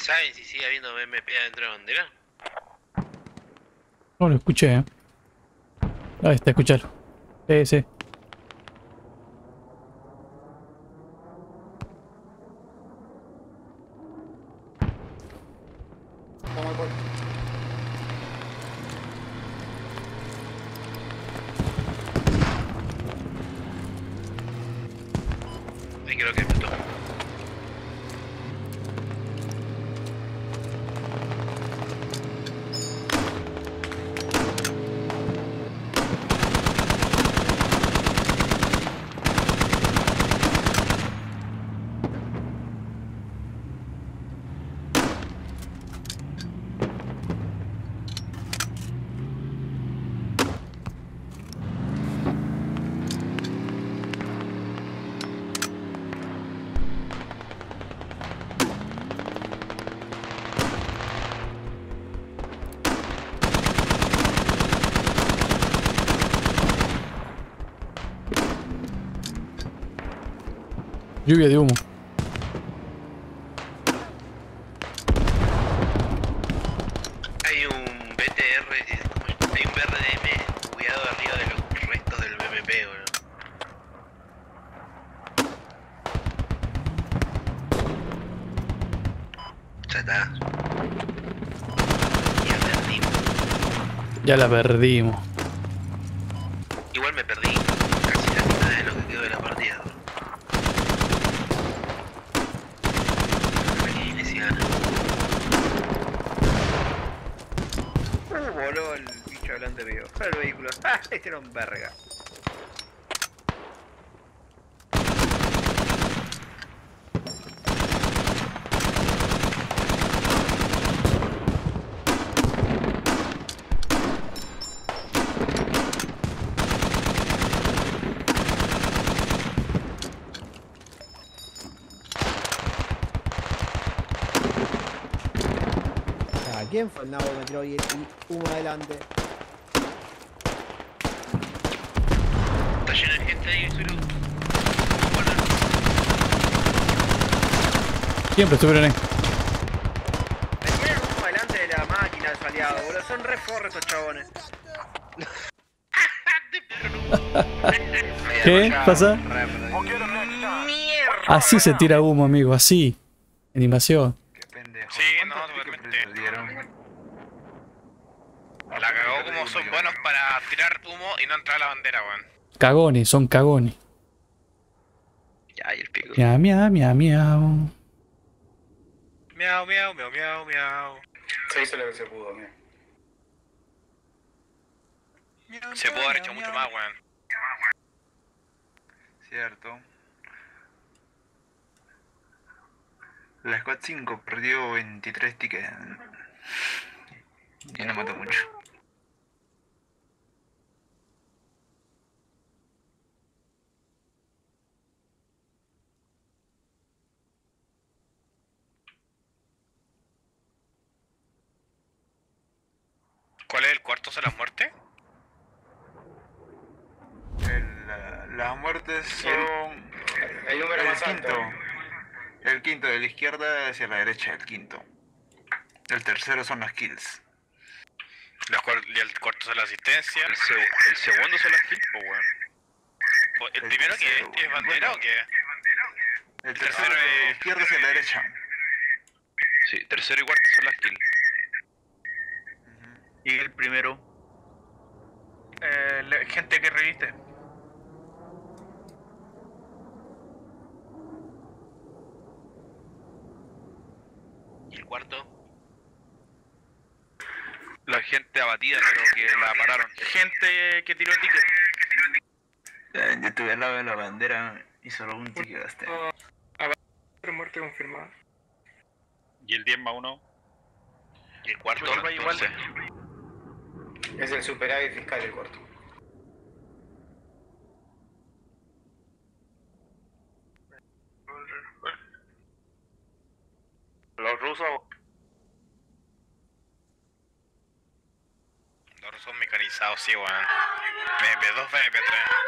¿Saben si sigue habiendo M P adentro de la bandera? No lo escuché, eh. Ahí está, escuchalo. Sí, sí. Lluvia de humo. Hay un B T R, hay un B R D M cuidado arriba de los restos del B M P, boludo. Ya está. Ya perdimos. Ya la perdimos. Igual me perdí casi la mitad de lo que quedó de la partida. Voló el bicho delante mío. Para el vehículo. ¡Ah! Este era un verga. ¿Quién fue el nabo que me tiró y humo adelante? Está lleno de gente ahí, Zulu. Siempre estuvieron ahí. Me tiraron humo adelante de la máquina del aliado, boludo. Son re forros estos chabones. ¿Qué pasa? Así se tira humo, amigo, así. En invasión. Sí, no, totalmente. La cagó como son buenos para tirar humo y no entrar a la bandera, weón. Cagones, son cagones. Ya, y el pico. Miau, miau, miau, miau. Miau, miau, miau, miau, miau. Se hizo lo que se pudo, miau. Se pudo haber hecho mucho más, weón. Cierto. La Squad cinco perdió veintitrés tickets y no mató mucho. ¿Cuál es el cuarto de las muertes? El, las muertes son... El, el número el más quinto. Alto. El quinto, de la izquierda hacia la derecha, el quinto. El tercero son las kills. Los y el cuarto son la asistencia. El, seg el segundo son las kills, pues bueno. ¿El, el primero tercero, que es, es bandera o qué? El, el tercero, tercero es... izquierda hacia la derecha. Sí, tercero y cuarto son las kills. ¿Y el primero? Eh, la gente que reviste. ¿Y el cuarto? La gente abatida, creo que la pararon. Gente que tiró ticket. Eh, yo estuve al lado de la bandera y solo un ticket gasté. Abatida, muerte confirmada. ¿Y el diez más uno? ¿Y el cuarto? ¿El igual? Es el superávit fiscal del cuarto. Los rusos... Los rusos mecanizados, sí, weón. B M P dos, B M P tres.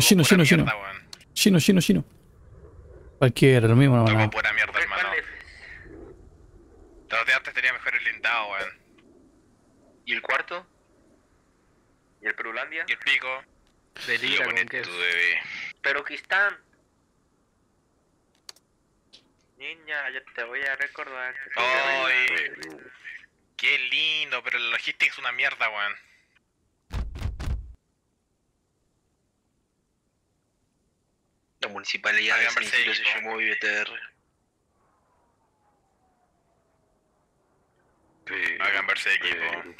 Chino, chino, chino. Chino, chino, chino. Cualquiera, lo mismo, no, no. Pura mierda, hermano. Los de antes tenía mejor el lindado, weón. ¿Y el cuarto? ¿Y el Perulandia? ¿Y el pico? Delira, weón. Pero Quistán. Niña, yo te voy a recordar. ¡Ay! ¡Qué lindo! Pero la logística es una mierda, weón. La municipalidad de San Isidro se llamó I B T R. Hagan verse de equipo.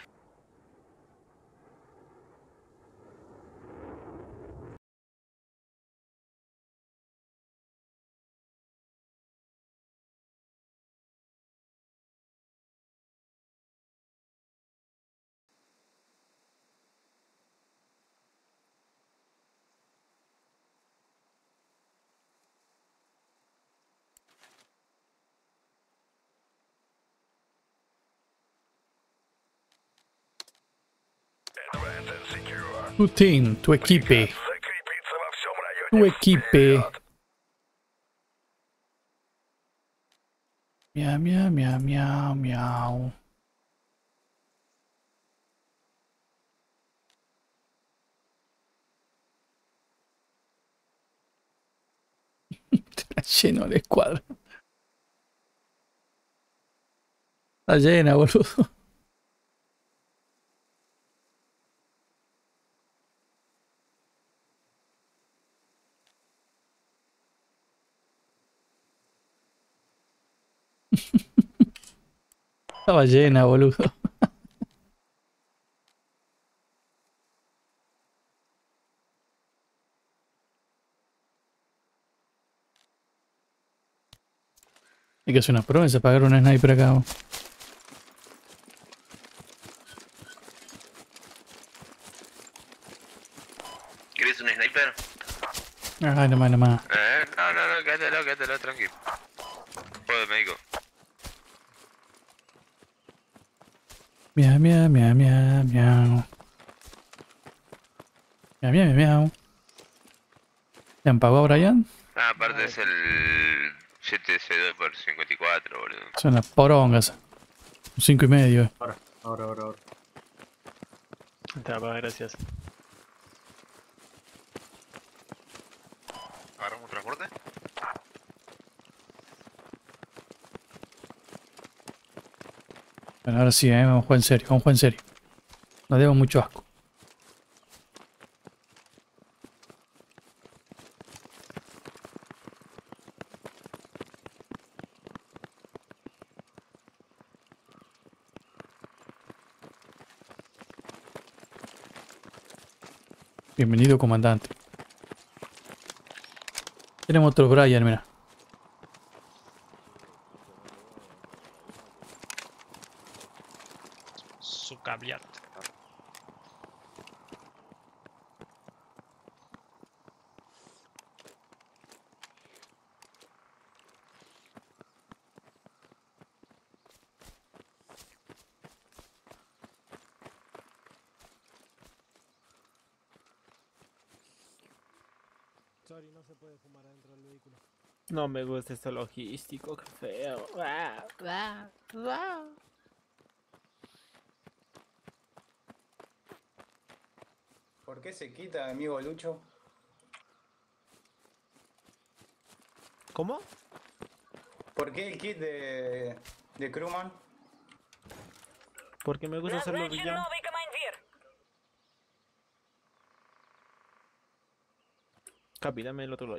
Tu team, tu equipe. Tu equipe. Miau, miau, miau, miau, miau. Está lleno el escuadra. Está llena, boludo. Estaba llena, boludo. Hay que hacer una prueba, se apagaron un sniper acá. ¿O? ¿Quieres un sniper? Ay, nomás, nomás. Eh, no, no, no, quédatelo, quédatelo, tranquilo. Joder, médico. Miau, miau, miau, miau, miau. Miau, miau, miau. ¿Se han pagado, Brian? Ah, aparte es el siete C dos por cincuenta y cuatro, boludo. Son las porongas. Un cinco y medio, eh. Ahora, ahora, ahora, ahora. Te va a pagar, gracias. ¿Agarramos un transporte? Bueno, ahora sí, ¿eh? Vamos a jugar en serio, vamos a jugar en serio. Nos debo mucho asco. Bienvenido, comandante. Tenemos otro Brian, mira. Sorry, no se puede fumar adentro del vehículo. No me gusta esto logístico, qué feo. Wow, wow, wow. ¿Por qué se quita, amigo Lucho? ¿Cómo? ¿Por qué el kit de, de Crewman? Porque me gusta hacerlo villano. Capi, dame el otro lado.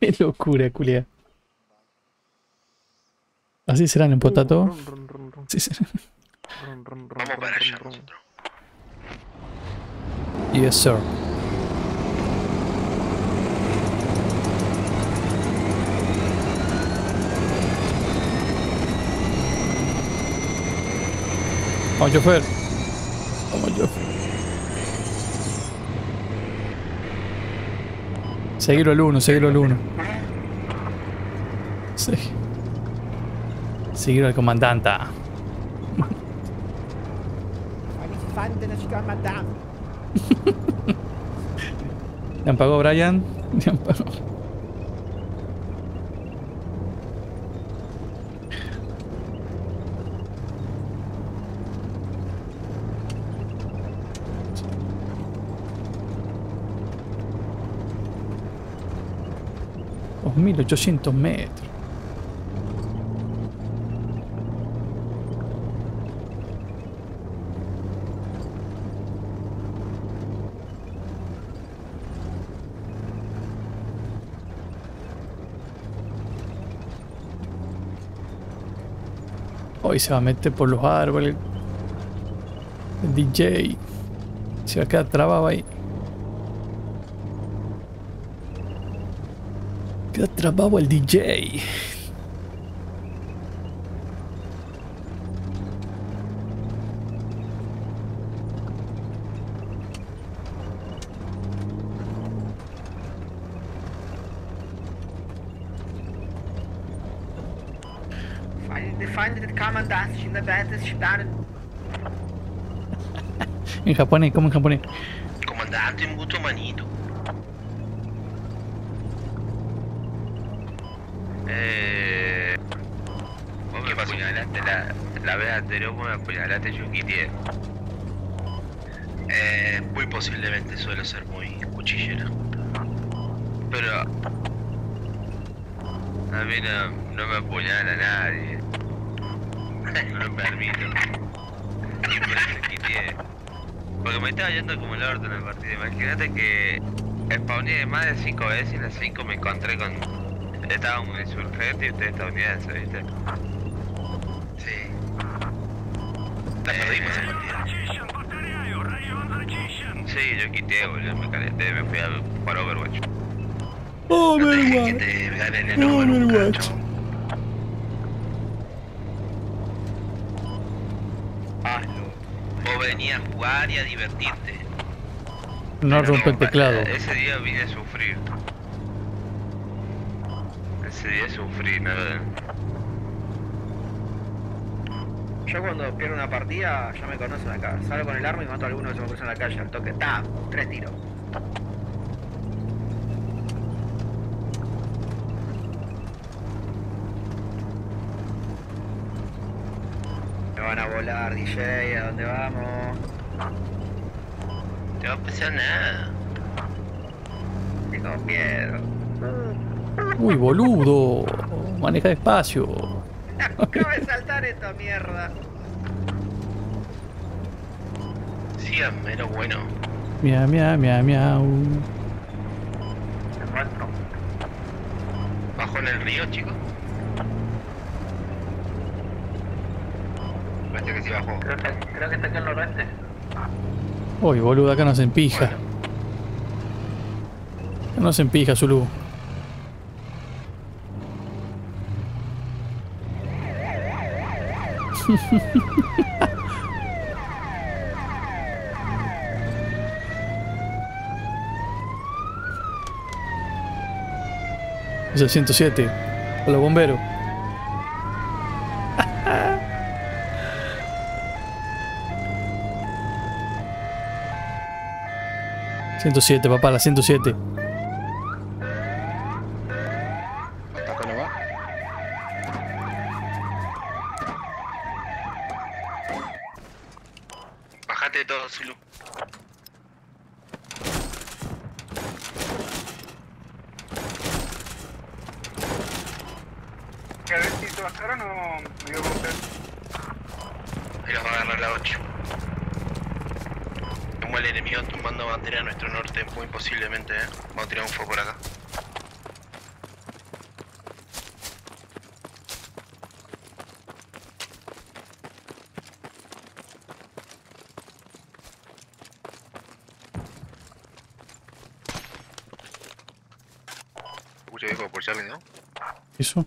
Qué locura, culia. ¿Así serán en Potato? Sí serán. Vamos para allá. Yes, sir. Vamos, chofer. Vamos, chofer. Seguilo al uno, seguilo al uno. Seguilo al comandante. Le han pagado Brian. Le han pagado. dos mil ochocientos metros. Hoy se va a meter por los árboles. El D J se va a quedar trabado ahí. Queda trabado el D J. En japonés, ¿cómo en japonés? Comandante mucho manito. Eh, vos me apuñalaste la, la vez anterior, vos me apuñalaste yo quité. Eh, muy posiblemente suelo ser muy cuchillera. Pero a mí no, no me apuñala a nadie. No lo permito. Porque me estaba yendo como el orto en el partido. Imagínate que spawné más de cinco veces y en las cinco me encontré con... Estaba un insurgente y usted estadounidense, ¿viste? Sí. La perdimos en partida. Sí, yo quité, boludo, me calenté, me fui a jugar Overwatch. Overwatch. No Overwatch. Hazlo. Vos venías a jugar y a divertirte. No rompe el teclado. Ese día vine a sufrir. Ese día sufrí, nada. Yo cuando pierdo una partida, ya me conocen acá. Salgo con el arma y mato a alguno que se me cruza en la calle al toque. ¡Tam! Tres tiros. Me van a volar, D J, ¿a dónde vamos? Te va a pasar nada. Te con miedo. Uy, boludo, maneja despacio. Acaba de saltar esta mierda. Sí, al menos bueno. Mia, mia, mia, miau. Se rastro. Bajo en el río, chicos. Parece que sí bajó. Creo que, creo que está aquí en el noreste. Uy, boludo, acá no se empija. Acá no se empija, Zulu. Es el ciento siete. Hola, bombero. ciento siete, papá, la ciento siete. Bájate todo, Zulu. A ver si se bajaron o me dio golpe. Ahí los va a agarrar la ocho. Como el enemigo tumbando bandera a nuestro norte, muy posiblemente, eh. Vamos a tirar un foco por acá. Escucho viejo por Charlie, ¿no? ¿Eso?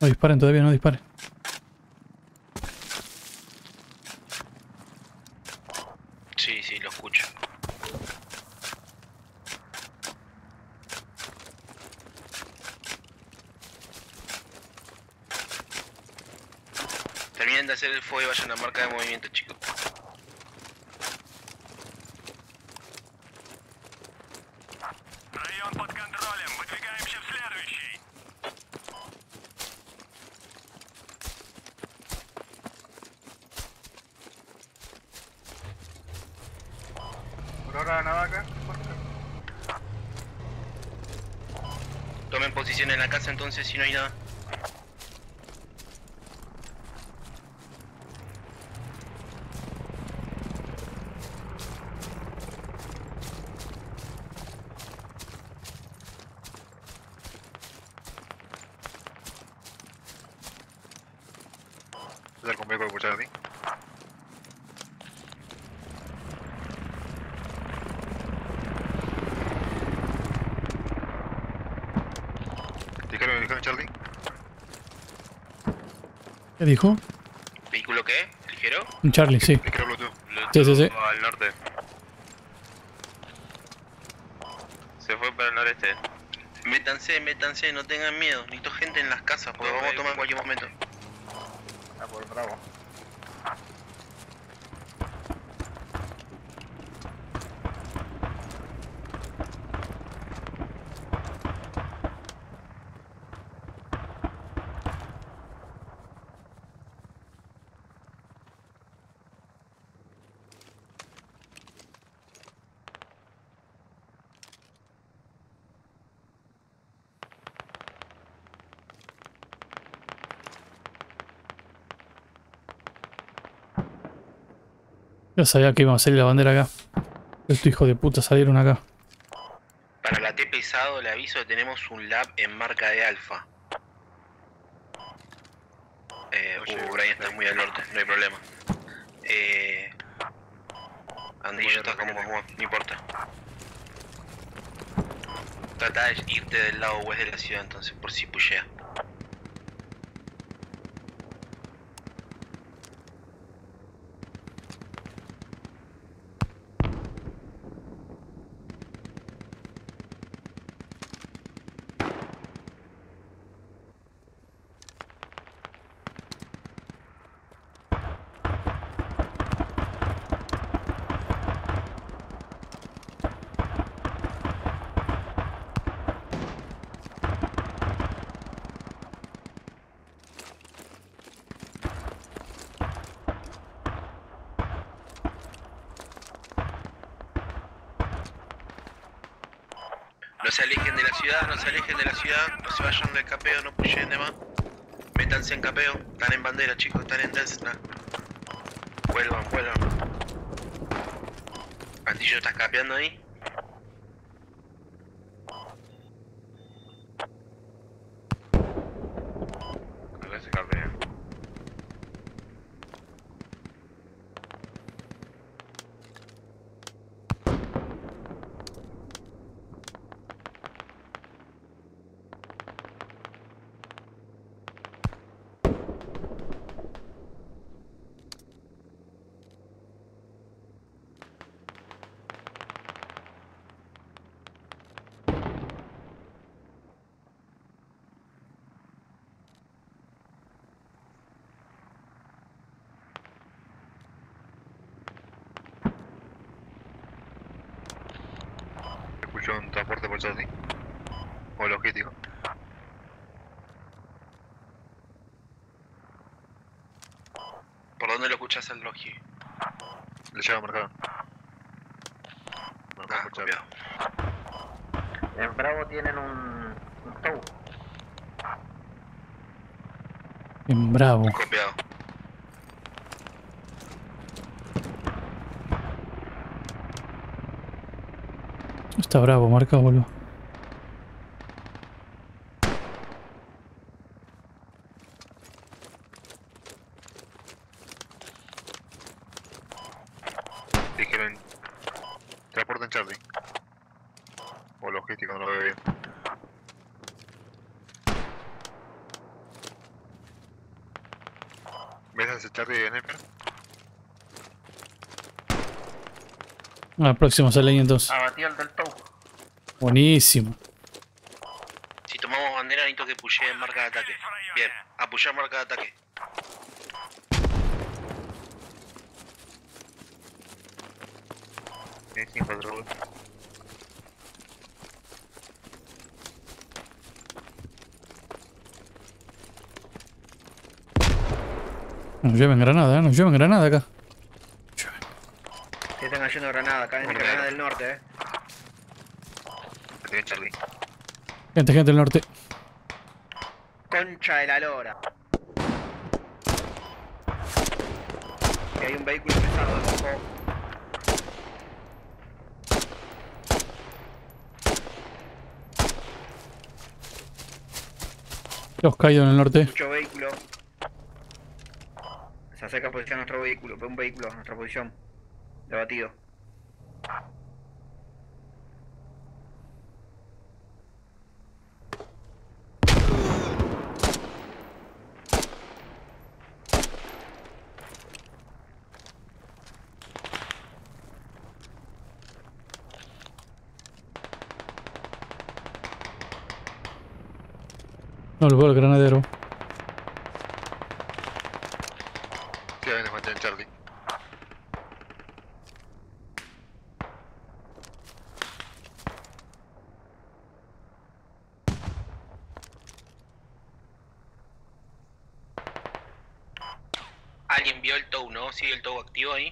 No disparen todavía, no disparen. Sí, sí, lo escucho. Terminen de hacer el fuego y vayan a marca de movimiento, chicos. Ahora nada acá. Tomen posición en la casa entonces si no hay nada. Voy conmigo para escuchar a mí. Charlie. ¿Qué dijo? ¿Vehículo qué? ¿Ligero? Un Charlie, sí. Ligero Bluetooth. Bluetooth. Sí, sí, sí. Al norte. Se fue para el noreste. Métanse, métanse, no tengan miedo. Necesito gente en las casas porque vamos a tomar en cualquier momento. Ah, por bravo. Ya sabía que iba a salir la bandera acá. Estos hijos de puta salieron acá. Para la T pesado le aviso que tenemos un lab en marca de alfa. Eh, uh, Brian está muy al norte, no hay problema. Eh, Andillo está como, como, no importa. Trata de irte del lado oeste de la ciudad entonces, por si pullea. No se alejen de la ciudad, no se alejen de la ciudad, no se vayan del capeo, no pushen de más. Métanse en capeo, están en bandera chicos, están en Desna. Vuelvan, vuelvan. Antillo, ¿estás capeando ahí? Acá se capea. un transporte por chasis o logístico. ¿Por dónde lo escuchás al Logi? Le llega a marcar. Ah, en Bravo tienen un, un tow. En Bravo. Copiado. Está Bravo, marca, boludo. Dijeron transporte en Charlie. O logística, no lo veo bien. ¿Ves a ese Charlie en el perro? Ah, próximo sale ahí entonces. Abatí al del Tau. Buenísimo. Si tomamos bandera necesito que pushee marca de ataque. Bien, apoyar marca de ataque. Nos llevan granada, ¿eh? Nos llevan granada acá. Se están cayendo granada, acá en bueno, Granada del Norte, eh. Gente, gente del norte. Concha de la lora. Que hay un vehículo pesado de poco. Los caído en el norte. Mucho vehículo. Se acerca a posición nuestro vehículo. Un vehículo a nuestra posición. Debatido. No lo veo el granadero. Sí, viene a matar a Charlie. ¿Alguien vio el tow, no? ¿Sigue el tow activo ahí?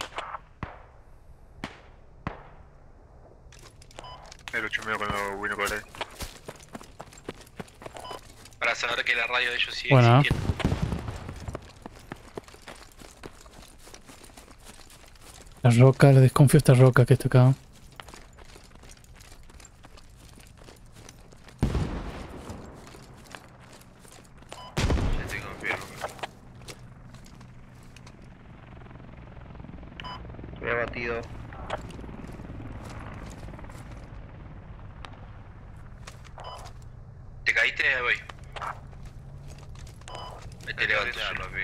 El ocho mío cuando vino por ahí. Para saber que la radio de ellos sigue bueno. existiendo. La roca, le desconfío esta roca que está acá. Ya te confirmo. Estoy abatido. ¿Te caíste de hoy? Te levanto yo lo vi.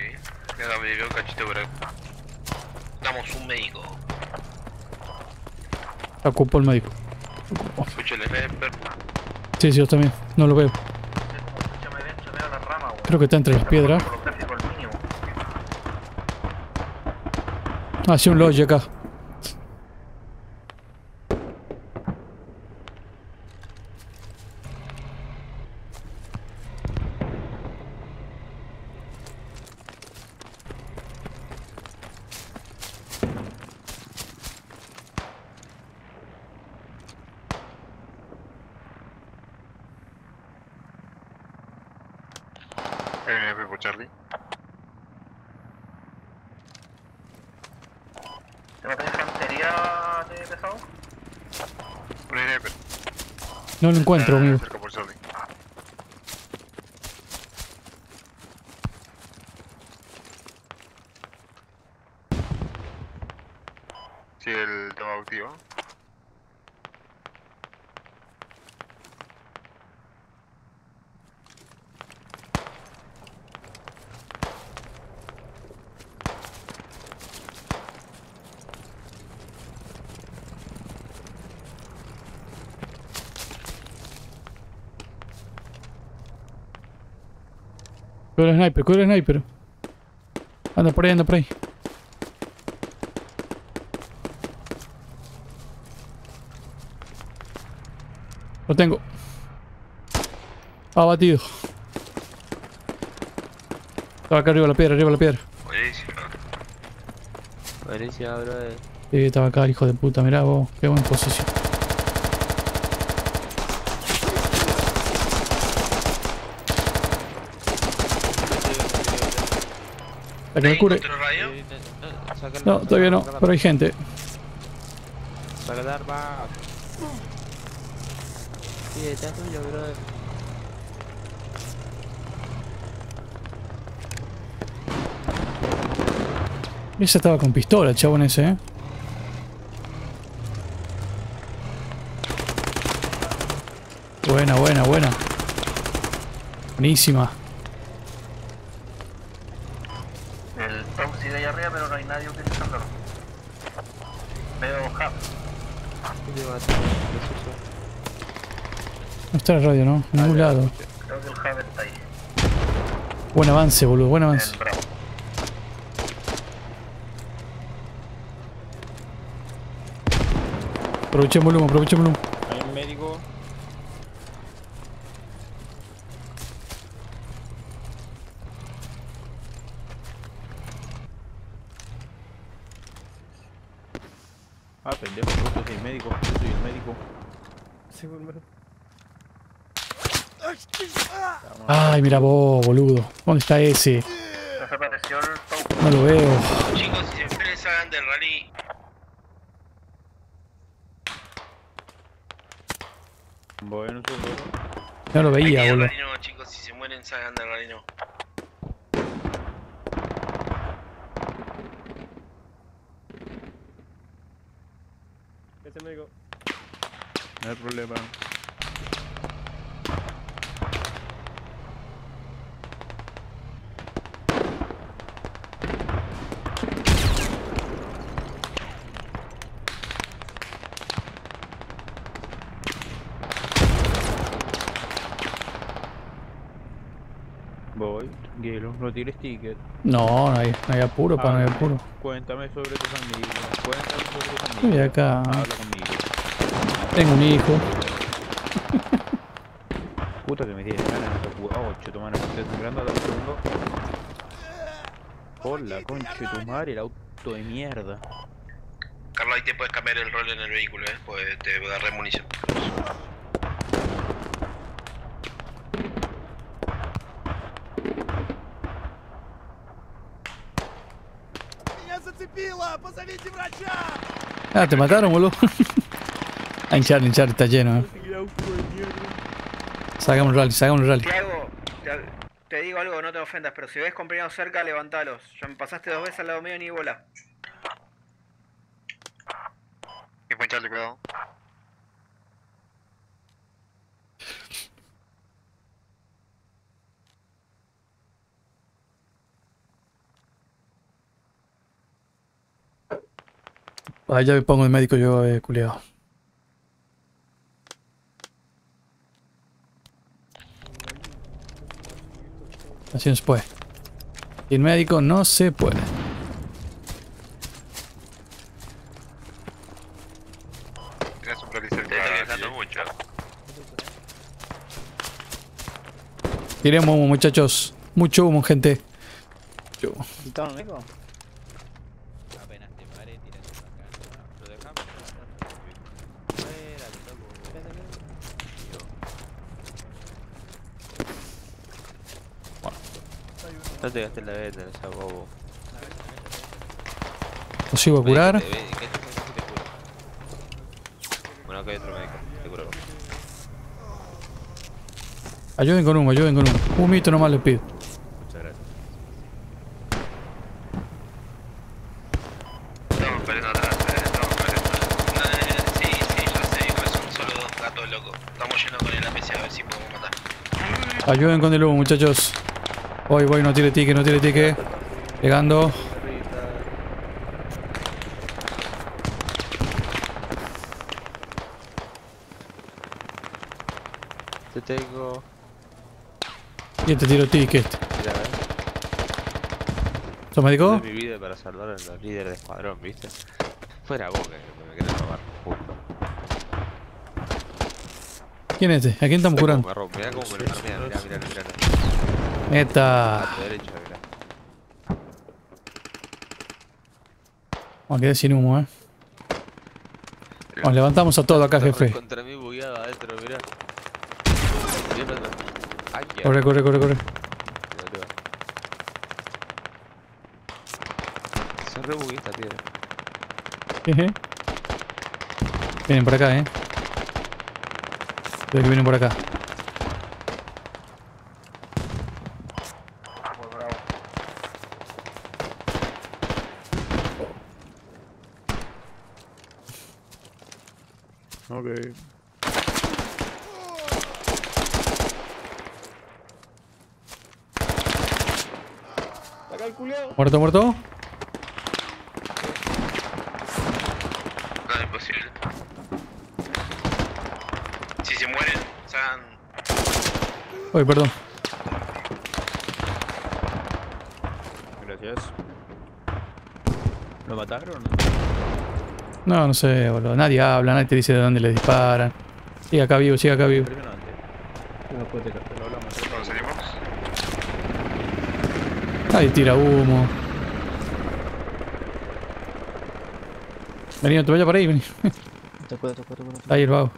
Venga, me dio un cachito por ahí. Damos un médico. Ocupo el médico. Escúchale, ¿ves? Sí, sí, yo también. No lo veo. Yo me veo la rama, güey. Creo que está entre las piedras. Ah, sí, un lodge acá. Charlie. ¿Te metes infantería de pesado? Un sniper. No lo encuentro, amigo. Me acerco por Charlie. Sí, el tema activo. Cuidado el sniper, cuidado el sniper. Anda por ahí, anda por ahí. tengo. Abatido. Estaba acá arriba de la piedra, arriba de la piedra. Buenísima. Buenísima, bro. Sí, estaba acá, hijo de puta. Mirá vos, qué buena posición. La que me cure. No, todavía no, pero hay gente. Saca el arma. Sí, está tuyo, bro. Ese estaba con pistola, el chabón ese, eh. Buena, buena, buena. Buenísima. El Tom sigue ahí arriba, pero no hay nadie que se salga. Veo hub. No está el radio, ¿no? En algún lado. Creo que el hub está ahí. Buen avance, boludo, buen avance. Aprovechemos el humo, aprovechemos el humo. Hay un médico. Ah, pendejo, yo soy el médico, yo soy el médico. Sí, boludo. Ay, mira vos, boludo. ¿Dónde está ese? No lo veo. Chicos, si se ustedes salgan del rally. Bueno, no lo veía, boludo. No, chicos, si se mueren, salgan del rally. No. Este médico. No hay problema. Voy, Gelo, no tires ticket. No, no hay, no hay apuro, ah, pa, no hay apuro. Cuéntame sobre tus amigos, cuéntame sobre tus amigos. Estoy acá. Habla conmigo. Tengo un hijo. Puta que me tiene ganas de jugar. Oh, che, tu madre, estoy sangrando al segundo. Hola, conche tu madre, el auto de mierda. Carlos, ahí te puedes cambiar el rol en el vehículo, eh, pues te agarré munición. Ah, te mataron, boludo. Ah, hinchar, hinchar, está lleno, eh. Sacamos un rally, sacamos un rally. Tiago, te, te digo algo, no te ofendas, pero si ves compañeros cerca, levantalos. Ya me pasaste dos veces al lado mío ni bola. Qué buen charlie, cuidado. Ah, ya me pongo de médico yo, eh, culiao. Así no se puede. Sin médico no se puede. Tienes un planicer que está viajando mucho. Tiremos humo, muchachos. Mucho humo, gente. Mucho humo. ¿Quitaron médico? No te gastes la beta, esa bobo. ¿Os iba a curar? Bueno, acá hay otro médico, te curo. Ayuden con humo, ayuden con humo. Un mito nomás les pido. Muchas gracias. Estamos perdiendo atrás, estamos perdiendo atrás. Sí, sí, yo sé, que son solo dos gatos locos. Estamos yendo con el A P C a ver si podemos matar. Ayuden con el humo, muchachos. Voy, voy, no tire ticket, no tire ticket. Llegando. Te tengo. Y te tiro ticket. Mira, ¿eh? ¿Sos médico? De mi vida para salvar a los líderes de escuadrón, ¿viste? Fuera vos que me querés robar, justo. ¿Quién es este? ¿A quién estamos curando? Como, mirá cómo me lo farmean, mirá, mirá, mirá. Neta. A tu derecha, mirá. Vamos a quedar sin humo, eh. Nos levantamos a todo acá, jefe. Contra mí bugueado adentro, mirá. Corre, corre, corre, corre. Se re buguea esta piedra. Jeje. Vienen por acá, eh. Creo que vienen por acá. Okay. Muerto, muerto. Nada imposible. Si se mueren, sacan. Uy, perdón. Gracias. ¿Lo mataron? No, no sé, boludo. Nadie habla, nadie te dice de dónde le disparan. Sigue acá vivo, sigue acá vivo. Nadie tira humo. Vení, no te vayas por ahí, vení. Te puedo, te puedo, te puedo. Ahí el vago.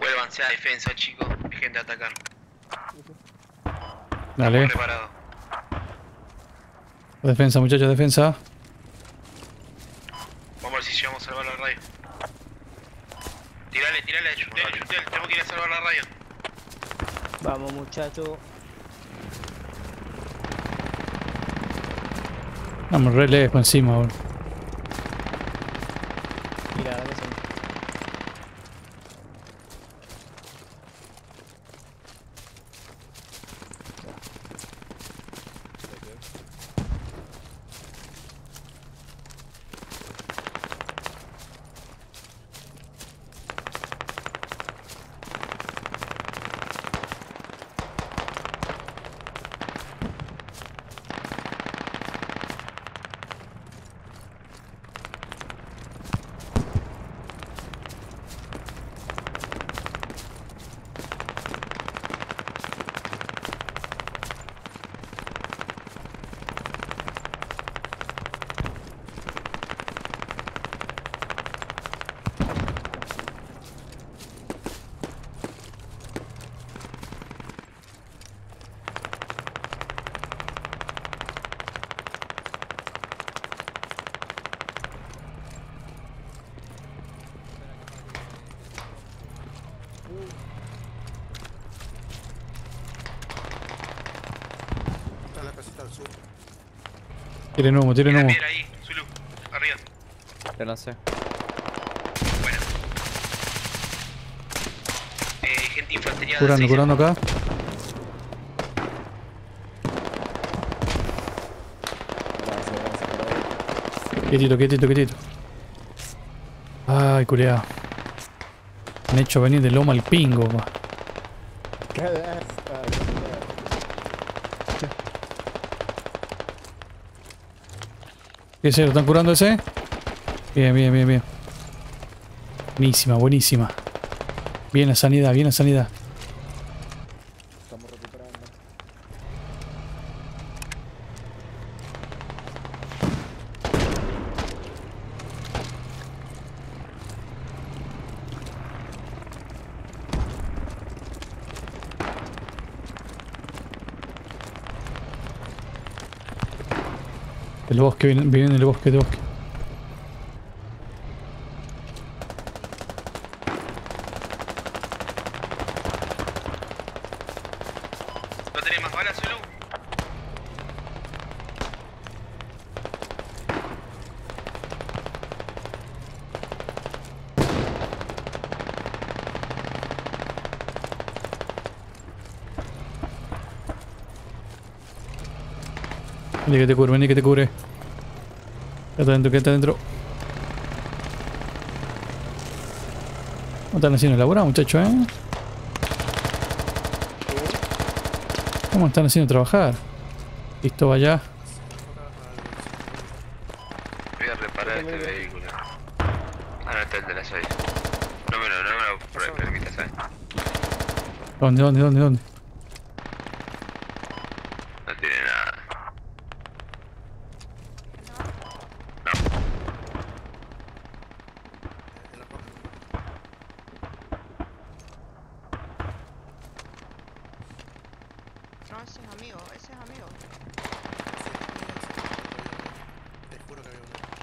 Vuelvanse a defensa, chicos. Hay gente a atacar. Dale. Defensa, muchachos, defensa. Vamos a ver si llegamos a salvar la radio. Tirale, tirale, ayúdale, ayúdale. Tenemos que ir a salvar la radio. Vamos, muchachos. Vamos re lejos encima, boludo. Mira, dale, dale. Tiren humo, tiren humo. Mira, ahí, Zulu, arriba. Te lancé. Bueno. Eh, gente infantería. Curando, curando acá. Quietito, quietito, quietito. Ay, culiao. Me han hecho venir de loma al pingo, pa. ¿Qué es eso? ¿Lo están curando ese? Bien, bien, bien, bien. Buenísima, buenísima. Bien la sanidad, bien la sanidad. Estamos recuperando. El bosque, viene, viene el bosque, el bosque. ¿No tenés más balas, Zulu? Vení que te cubre, vení que te cubre. ¿Qué está adentro? ¿Qué está adentro? ¿Cómo están haciendo el laburado, muchachos, eh? ¿Cómo están haciendo trabajar? Listo, vaya. Voy a vehículo. Ah, no, está el de la seis. No me lo, no me lo por ahí, permita, ¿sabes? ¿Dónde, dónde, dónde, dónde? No tiene nada. No, ese es amigo, ese es amigo. Te juro que había uno.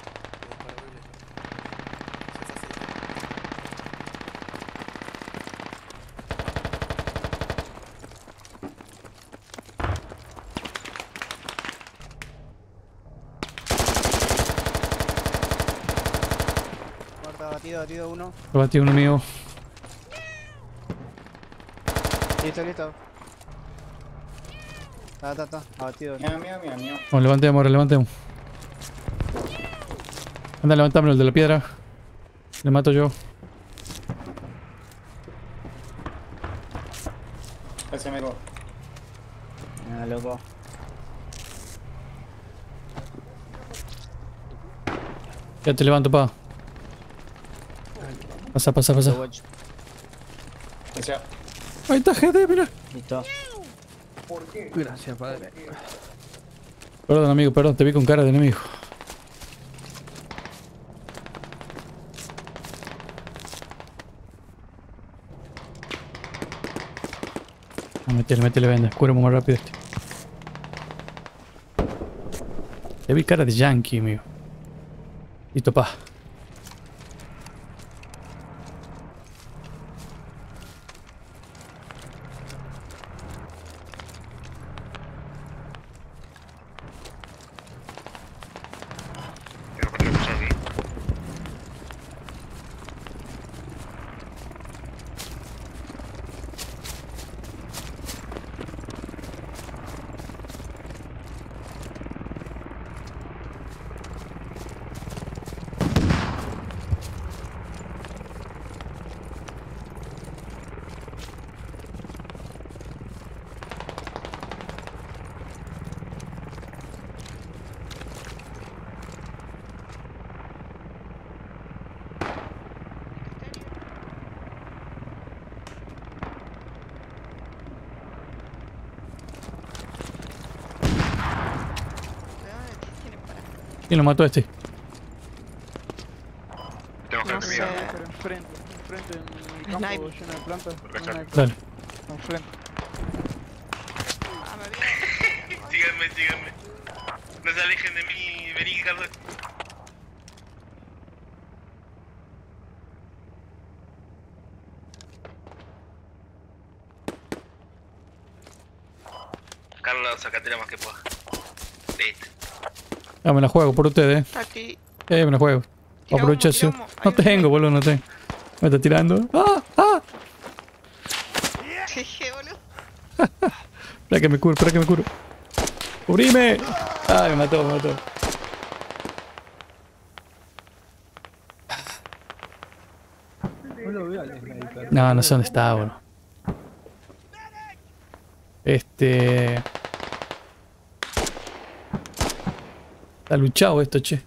Batido, batido uno. Lo batido uno mío. Listo, listo. Está, está, está. Abatido. Mío, mío, mío, mío. Vamos, levantemos, levantemos. Anda, levantámelo, el de la piedra. Le mato yo. Ese me go. Ah, loco. Ya te levanto, pa. Pasa, pasa, pasa. Ahí está G D, mira. Listo. ¿Por qué? Gracias, padre. Perdón, amigo, perdón, te vi con cara de enemigo. No, metele, metele, venda. Curemos más rápido este. Te vi cara de yankee, amigo. Listo, pa. ¿Quién lo mató a este? Tengo que mirar. Enfrente, enfrente en el campo lleno de plantas. Dale. Enfrente. Síganme, síganme. No se alejen de mí, vení, Carlos. Carlos, sacate la más que pueda. Listo. Ah, me la juego por ustedes, eh. Está aquí. Eh, me la juego. Aprovechación. No tengo, boludo, no tengo. Me está tirando. ¡Ah! ¡Ah! Jeje, boludo. Espera que me curo, espera que me curo. ¡Cubrime! Ah, me mató, me mató. No, no sé dónde está, boludo. Este... Está luchado esto, che.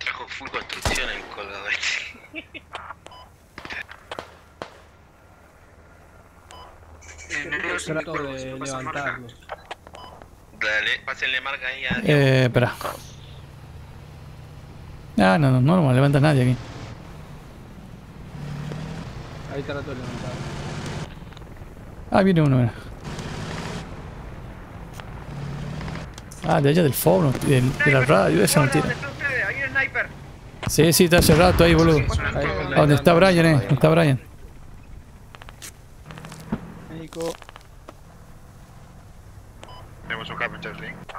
Trajo full construcción el colgado este. Trato de levantarlo. Dale, pásenle marca ahí a... Eh, espera. Ah, no, no, no, no levanta nadie aquí. Ahí trato de levantarlo. Ah, viene uno, mira. Ah, de allá del fono, de, de la radio, esa no tira. Hay un sniper. Sí, sí, está hace rato ahí, boludo. A donde está Brian, eh, donde está Brian. Médico. Tenemos un carpenter, sí.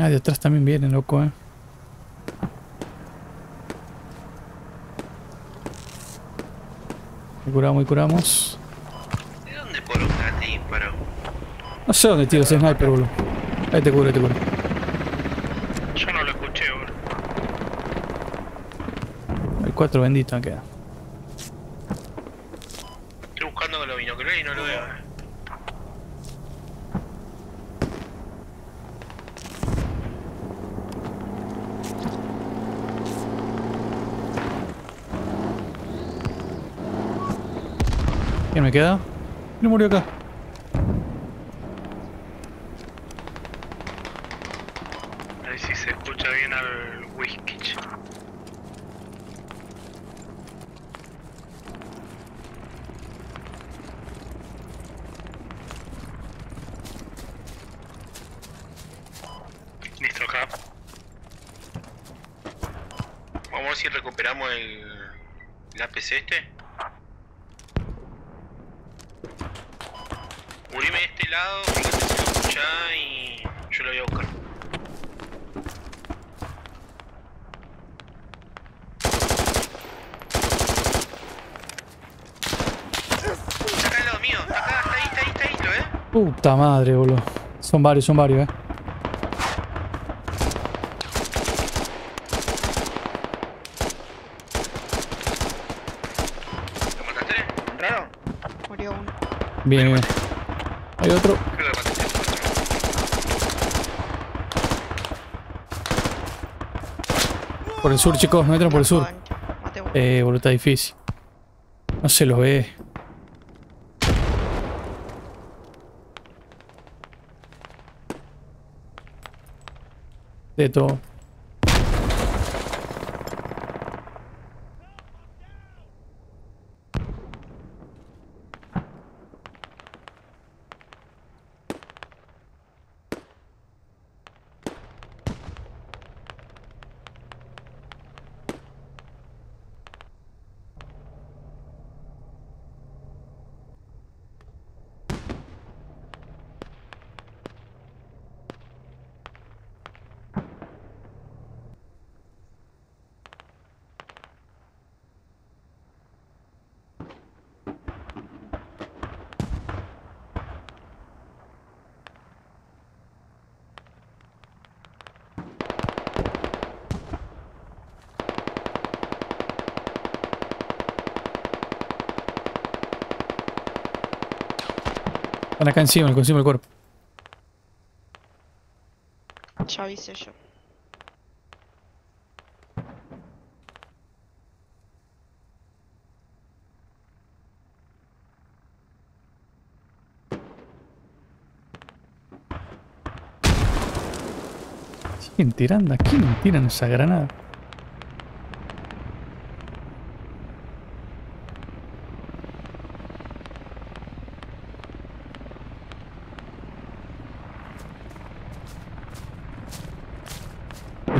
Ah, de atrás también viene, loco, eh. Y curamos, y curamos. ¿De dónde por un gatín, paro? No sé dónde tiro ese sniper, boludo. Ahí te cubro, ahí te cubro. Yo no lo escuché, boludo. El cuatro bendito me queda. Estoy buscando con los binoculares y no lo veo. ¿Quién me queda? ¿Quién murió acá? Ahí sí se escucha bien al whisky. Listo acá. Vamos a ver si recuperamos el, el A P C este. Murime de este lado, fíjate si lo escuchás y yo lo voy a buscar. Está acá al lado mío, está acá, está ahí, está ahí, está ahí, ¿lo ves? Puta madre, boludo. Son varios, son varios, eh. ¿Lo mataste? ¿Lo entraron? Murió uno. Bien, bien. Hay otro. Por el sur, chicos, no entran por el sur. Eh, boludo, está difícil. No se los ve. De todo. Están acá encima, el consumo del cuerpo. Ya avisé yo. Siguen tirando, ¿a quién tiran esa granada?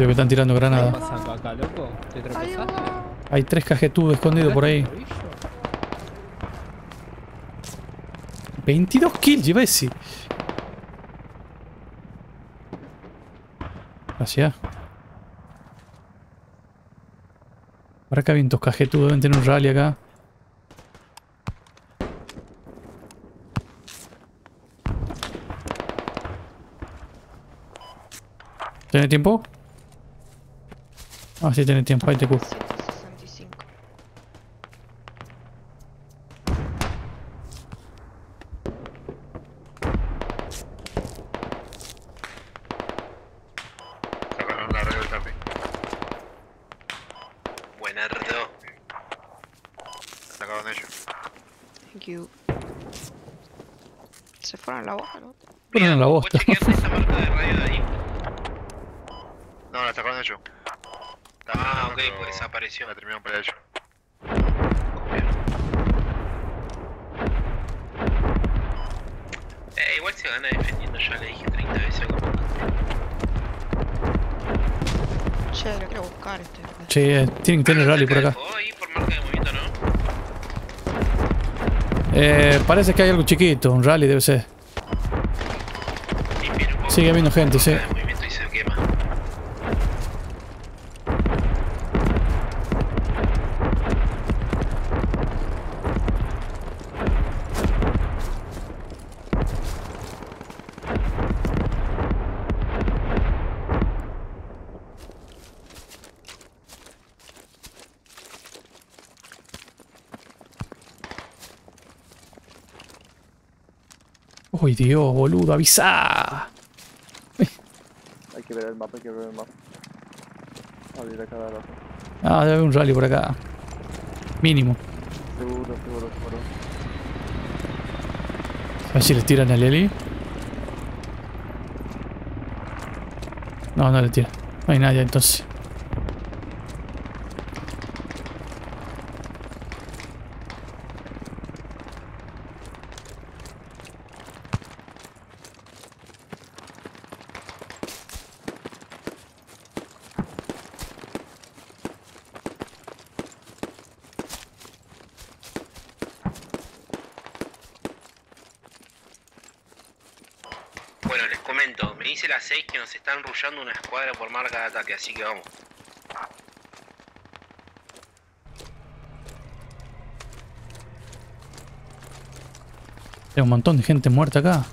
Que están tirando granadas. Hay tres cajetudos escondidos por ahí. veintidós kills, iba a decir. Hacia. Para acá vientos cajetudos, deben tener un rally acá. ¿Tiene tiempo? Ah, sí tiene tiempo, ahí te cubo. Buena reto. Se acabaron ellos. Thank you. Se fueron a la bosta, ¿no? Fueron a la bosta. No, la atacaron ellos. Ah, ok, pues desapareció. La terminaron para ellos. Eh, igual se gana defendiendo, ya le dije treinta veces. Che, lo quiero buscar este. Che, tienen que tener rally por acá. Ahí por marca de movimiento, ¿no? Eh, parece que hay algo chiquito, un rally debe ser. Sigue habiendo gente, sí. Uy, Dios, boludo, avisa. Hay que ver el mapa, hay que ver el mapa. Abrir acá cada rato. Ah, debe haber un rally por acá. Mínimo. Seguro, seguro, seguro. A ver si le tiran al heli. No, no le tiran. No hay nadie entonces. Bueno, les comento, me dice las seis que nos están rullando una escuadra por marca de ataque, así que vamos. Hay un montón de gente muerta acá.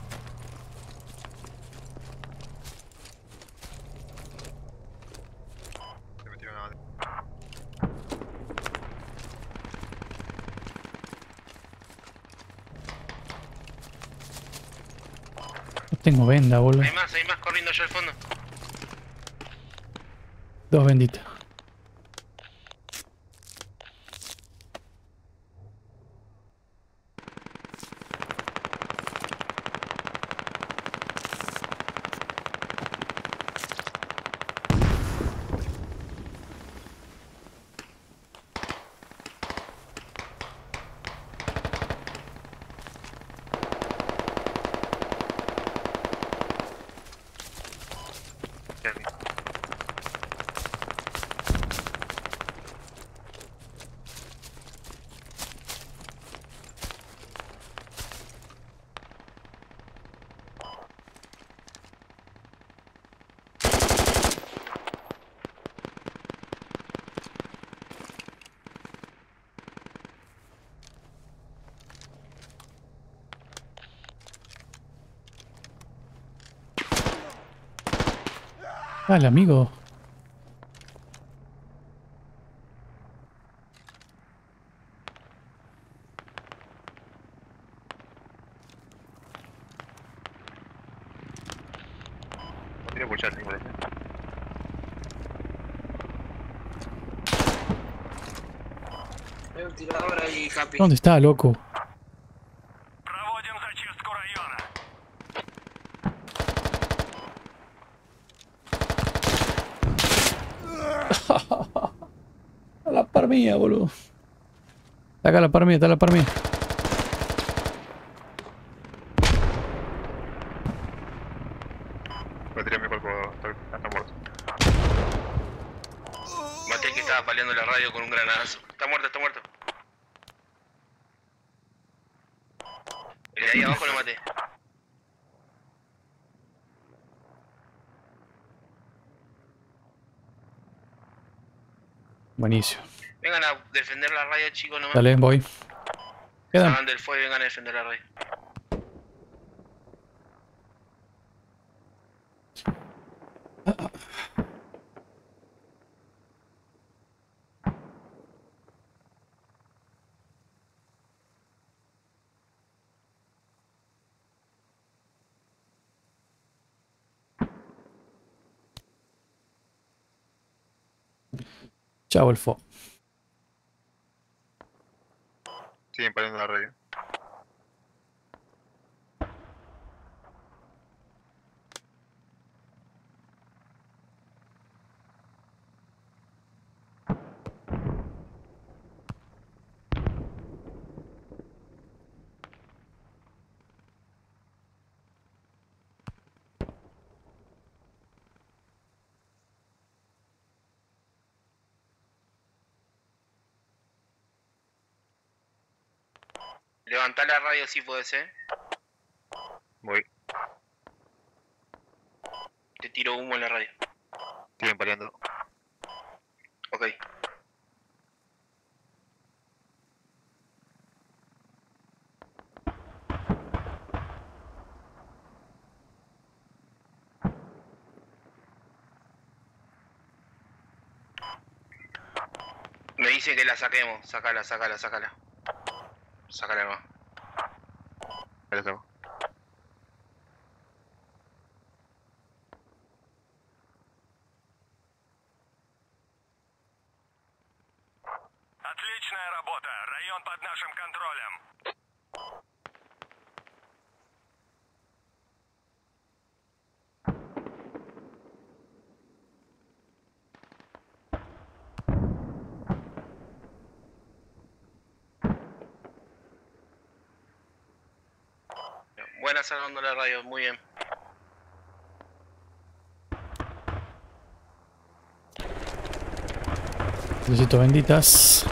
Tengo venda, boludo. Hay más, hay más corriendo allá al fondo. Dos benditas. Dale, amigo. ¿Dónde está, loco? Mía, boludo. Está acá la par mía, está la par mía. Voy a tirar mi cuerpo, está muerto. Maté que estaba paleando la radio con un granadazo. Está muerto, está muerto. El de ahí abajo lo maté. Buenísimo. Vengan a defender la raya, chicos, nomás. Dale, voy. Quedan. Salgan del fuego y vengan a defender la raya. Chao el fo. Siguen pariendo la radio. Levantá la radio si puede ser. Voy. Te tiro humo en la radio. Estoy empaleando. Ok. Me dicen que la saquemos. Sácala, sácala, sácala. Sácale más. Ahí estamos. Отличная работа. Район под нашим контролем. buena salvando la radio, muy bien. Necesito benditas.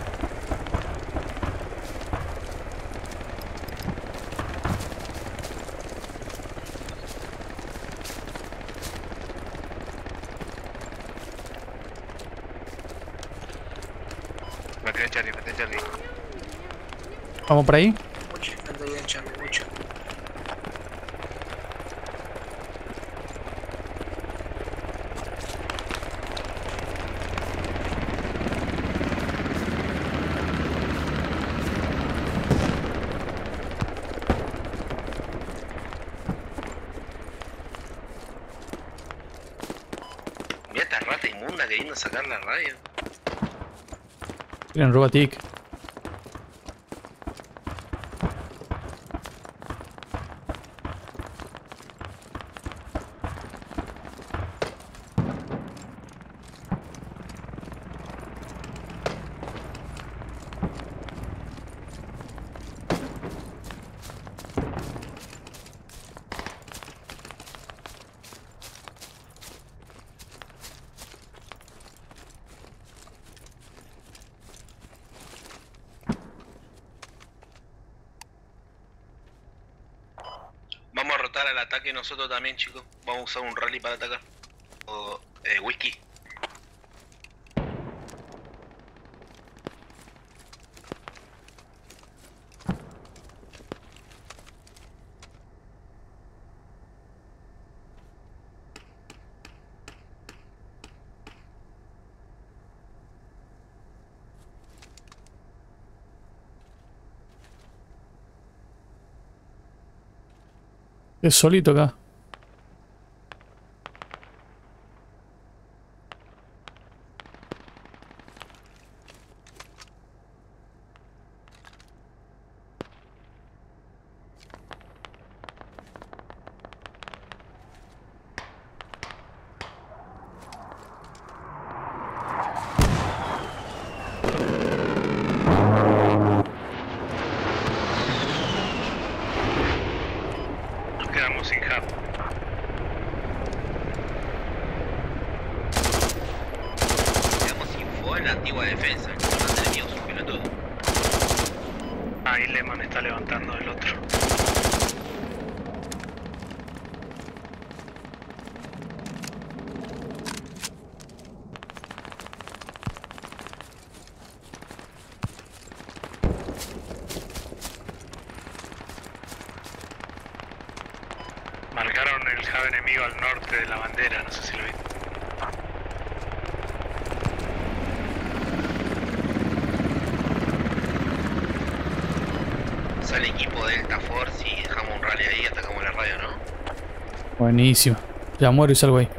Meten Charlie, meten Charlie. ¿Vamos por ahí? Mucho, ando bien Charlie, mucho. Mira esta rata inmunda queriendo sacar la radio. Tienen robotic. Al ataque nosotros también, chicos. Vamos a usar un rally para atacar. O eh, whisky. Es solito acá. Antigua defensa, el comandante enemigo es un pelotudo. Ahí Lehman está levantando el otro. Marcaron el hub enemigo al norte de la bandera, no sé si lo viste. El equipo Delta Force y dejamos un rally ahí y atacamos la radio, ¿no? Buenísimo. Ya muero y salgo ahí.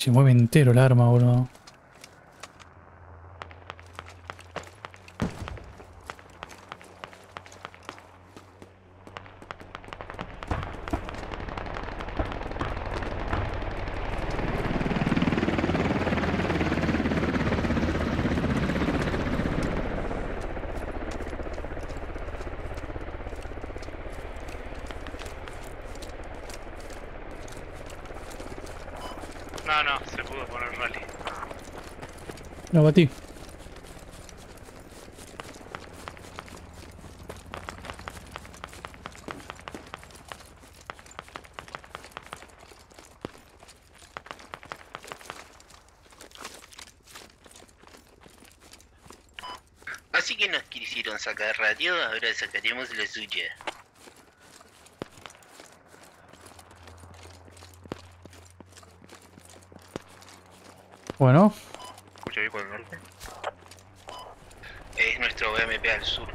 Se mueve entero el arma, boludo. No, no, se pudo poner rally. Lo batí. Así que nos quisieron sacar radio, ahora sacaremos la suya. Bueno. Escucho bien por el norte. Es nuestro B M P al sur.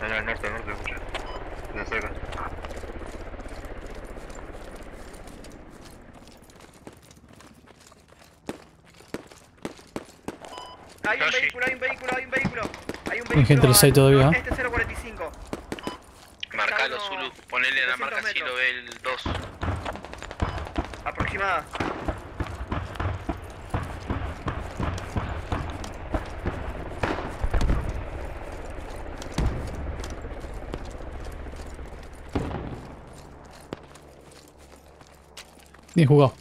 No, no, al norte, al norte, escucha. La cerca. Hay un vehículo, hay un vehículo, hay un vehículo. Hay un vehículo. Hay gente los hay todavía. Este cero cuarenta y cinco. Marcalo, Zulu. Ponele la marca si lo ve el dos. Aproximada. Bien jugado.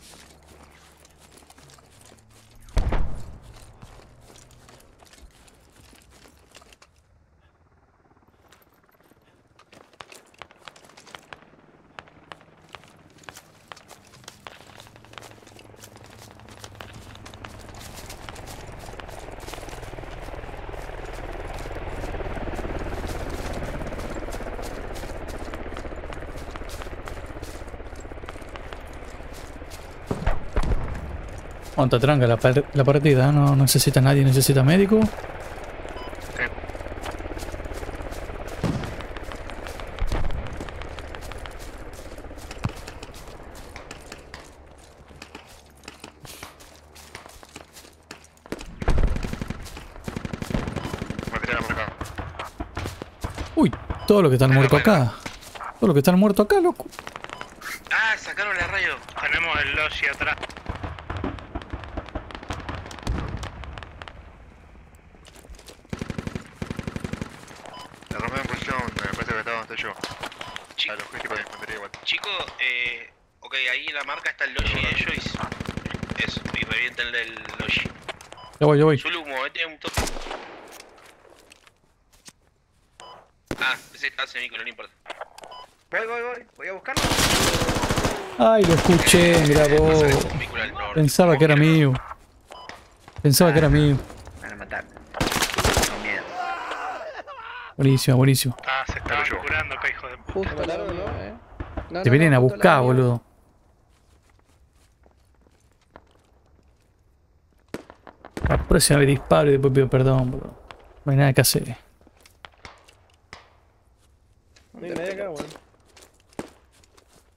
Cuánta tranca la, la partida, no necesita nadie, necesita médico. Okay. Uy, todo lo que están muerto acá. Todo lo que están muerto acá, loco. Ah, sacaron el rayo. Tenemos el logi atrás. Chico, eh, ok, ahí en la marca está el logi de ellos. Eso, y revientenle el logi. Ya voy, ya voy. Zulu, movete un toque. Ah, ese está semícono, no importa. Voy, voy, voy, voy a buscarlo. Ay, lo escuché, mirá vos. Pensaba que era mío. Pensaba que era mío. Me van a matar. Con miedo. Buenísimo, buenísimo. Ah, se estaba curando acá, hijo de puta. No, te no, vienen no, a buscar, no, boludo. La próxima vez disparo y después pido perdón, boludo. No hay nada que hacer. No hay nadie acá, boludo.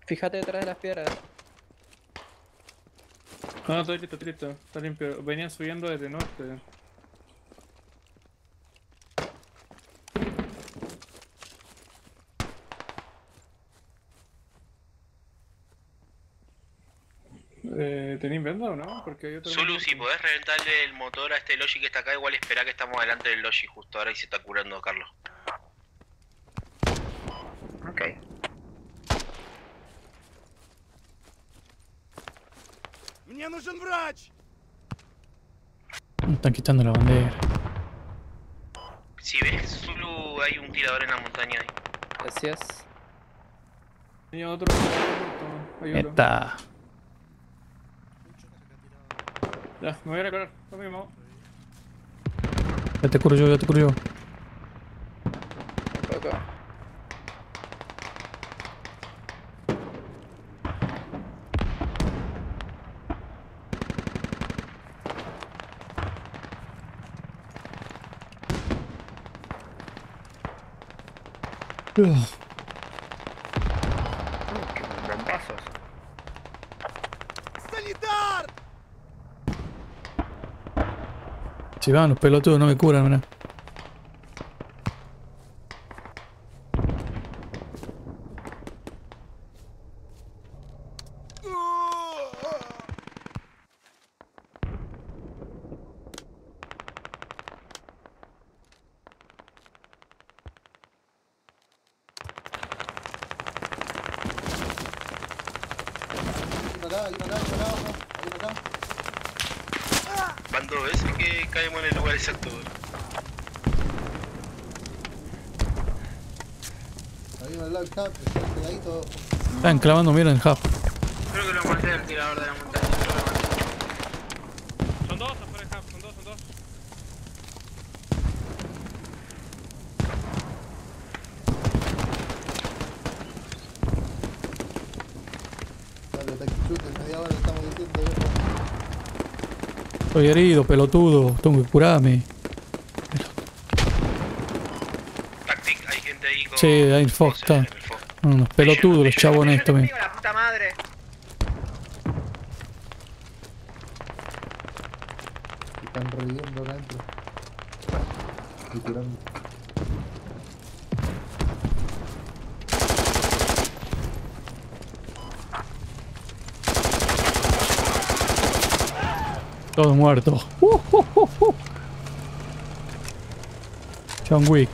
Fíjate detrás de las piedras. No, no, estoy listo, estoy listo. Está limpio. Venían subiendo desde norte. Eh, ¿Tenés venda o no? Porque hay otro... Zulu, si podés reventarle el motor a este Logi que está acá, igual esperá que estamos delante del Logi justo ahora y se está curando, Carlos. Ok. Me están quitando la bandera. Si ves, Zulu, hay un tirador en la montaña ahí. Gracias. Hay otro. Hay otro. Está. Ya, me voy a recular, lo mismo. Ya te curo yo, ya te curo yo. Acá. Uf. Si van los pelotudos, no me curan, mirá. Están clavando, mira el hub. Creo que lo maté al tirador de la montaña. Son dos afuera del hub, son dos, son dos. Dale, te chute, media hora estamos diciendo. Estoy herido, pelotudo. Tengo que curarme. Hay gente ahí con... Sí, hay Fox, está. Unos pelotudos los chabones estos. Están reviviendo adentro. Y tirando. Todos muertos. Uh, uh, uh, uh. John Wick.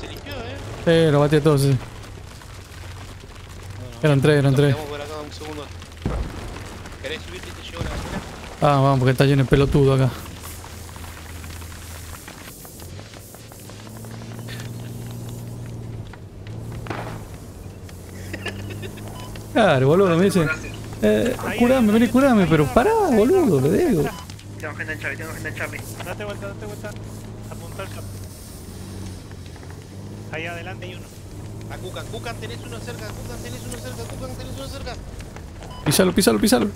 Se limpió, eh. Eh, lo bate todos. Eh. Bueno, eran tres, eran tres. Por acá un segundo. ¿Querés subirte y te llevo la vacuna? Ah, vamos, porque está lleno de pelotudo acá. Claro, boludo, me dice. Eh, curame, vení, curame, pero pará, boludo, te digo. Tengo gente en Chavi, tengo gente en Chavi. Date vuelta, date vuelta. Apunta al Chavi. Ahí adelante hay uno. A Kukan, Kukan, tenés uno cerca, Kukan, tenés uno cerca, Kukan, tenés uno cerca. Písalo, písalo, písalo.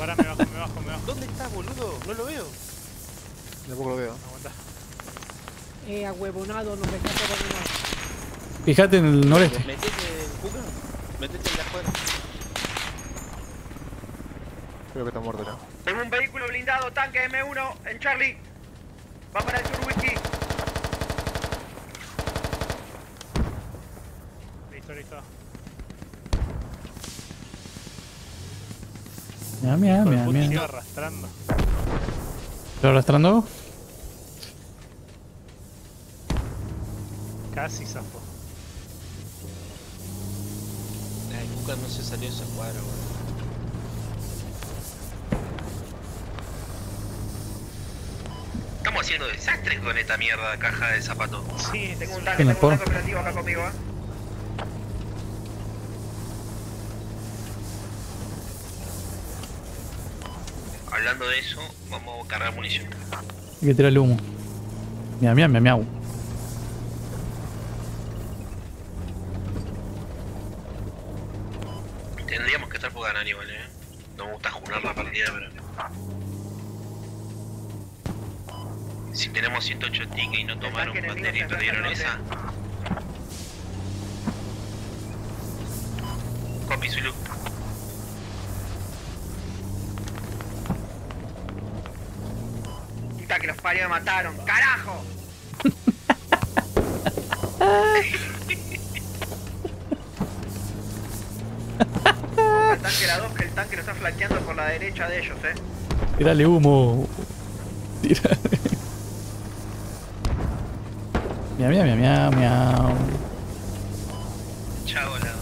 Ahora me bajo, me bajo, me bajo. ¿Dónde estás, boludo? No lo veo. Tampoco lo veo. Aguanta. Eh, ahuevonado, nos dejaste abandonado. Fijate en el noreste. Metete en Kukan, metete en la cuadra. Creo que está muerto ya. Tengo un vehículo blindado, tanque eme uno en Charlie. Va para el sur, Whisky. Listo, listo. Mira, mira, mira, mira. Lo arrastrando. ¿Lo arrastrando? Casi zafó. Ay, Cuca no se salió ese cuadro, boludo. Estamos haciendo desastres con esta mierda de caja de zapatos. Sí, tengo un tanque, tengo un tanque operativo acá conmigo, eh. Hablando de eso, vamos a cargar munición. Hay que tirar el humo. Mira, mira, mira, mira. Tendríamos que estar por ganar igual, eh. No me gusta jugar la partida, pero... Si tenemos ciento ocho tickets y no tomaron batería y perdieron esa. Copy, Zulu. Puta que los parió me mataron, carajo. El tanque la dos, que el tanque lo está flanqueando por la derecha de ellos, eh. Tírale humo. Tírale. Miau, miau, miau, miau. Chao, lado.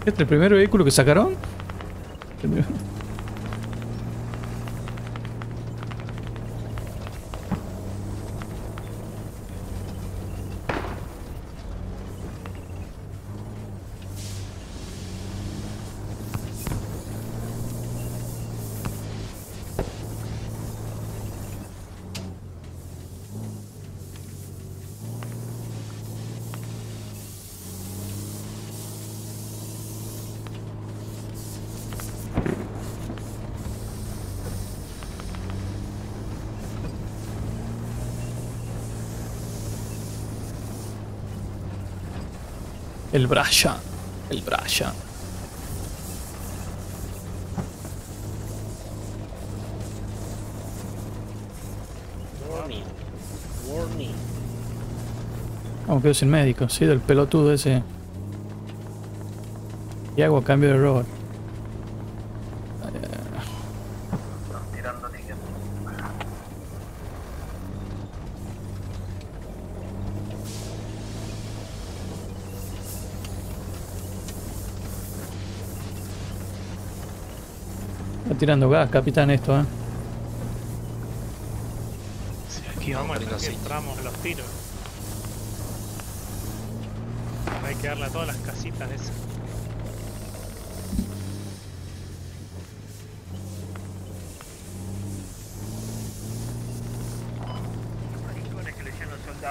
¿Este es el primer vehículo que sacaron? El Brasha, el Brasha. Warning, warning. Vamos, quedó sin médico, sí, del pelotudo ese. Y hago a cambio de robot. Tirando gas, capitán, esto, eh. Si sí, aquí vamos, aquí no, sí. Entramos a los tiros. Hay que darle a todas las casitas esas. Maricones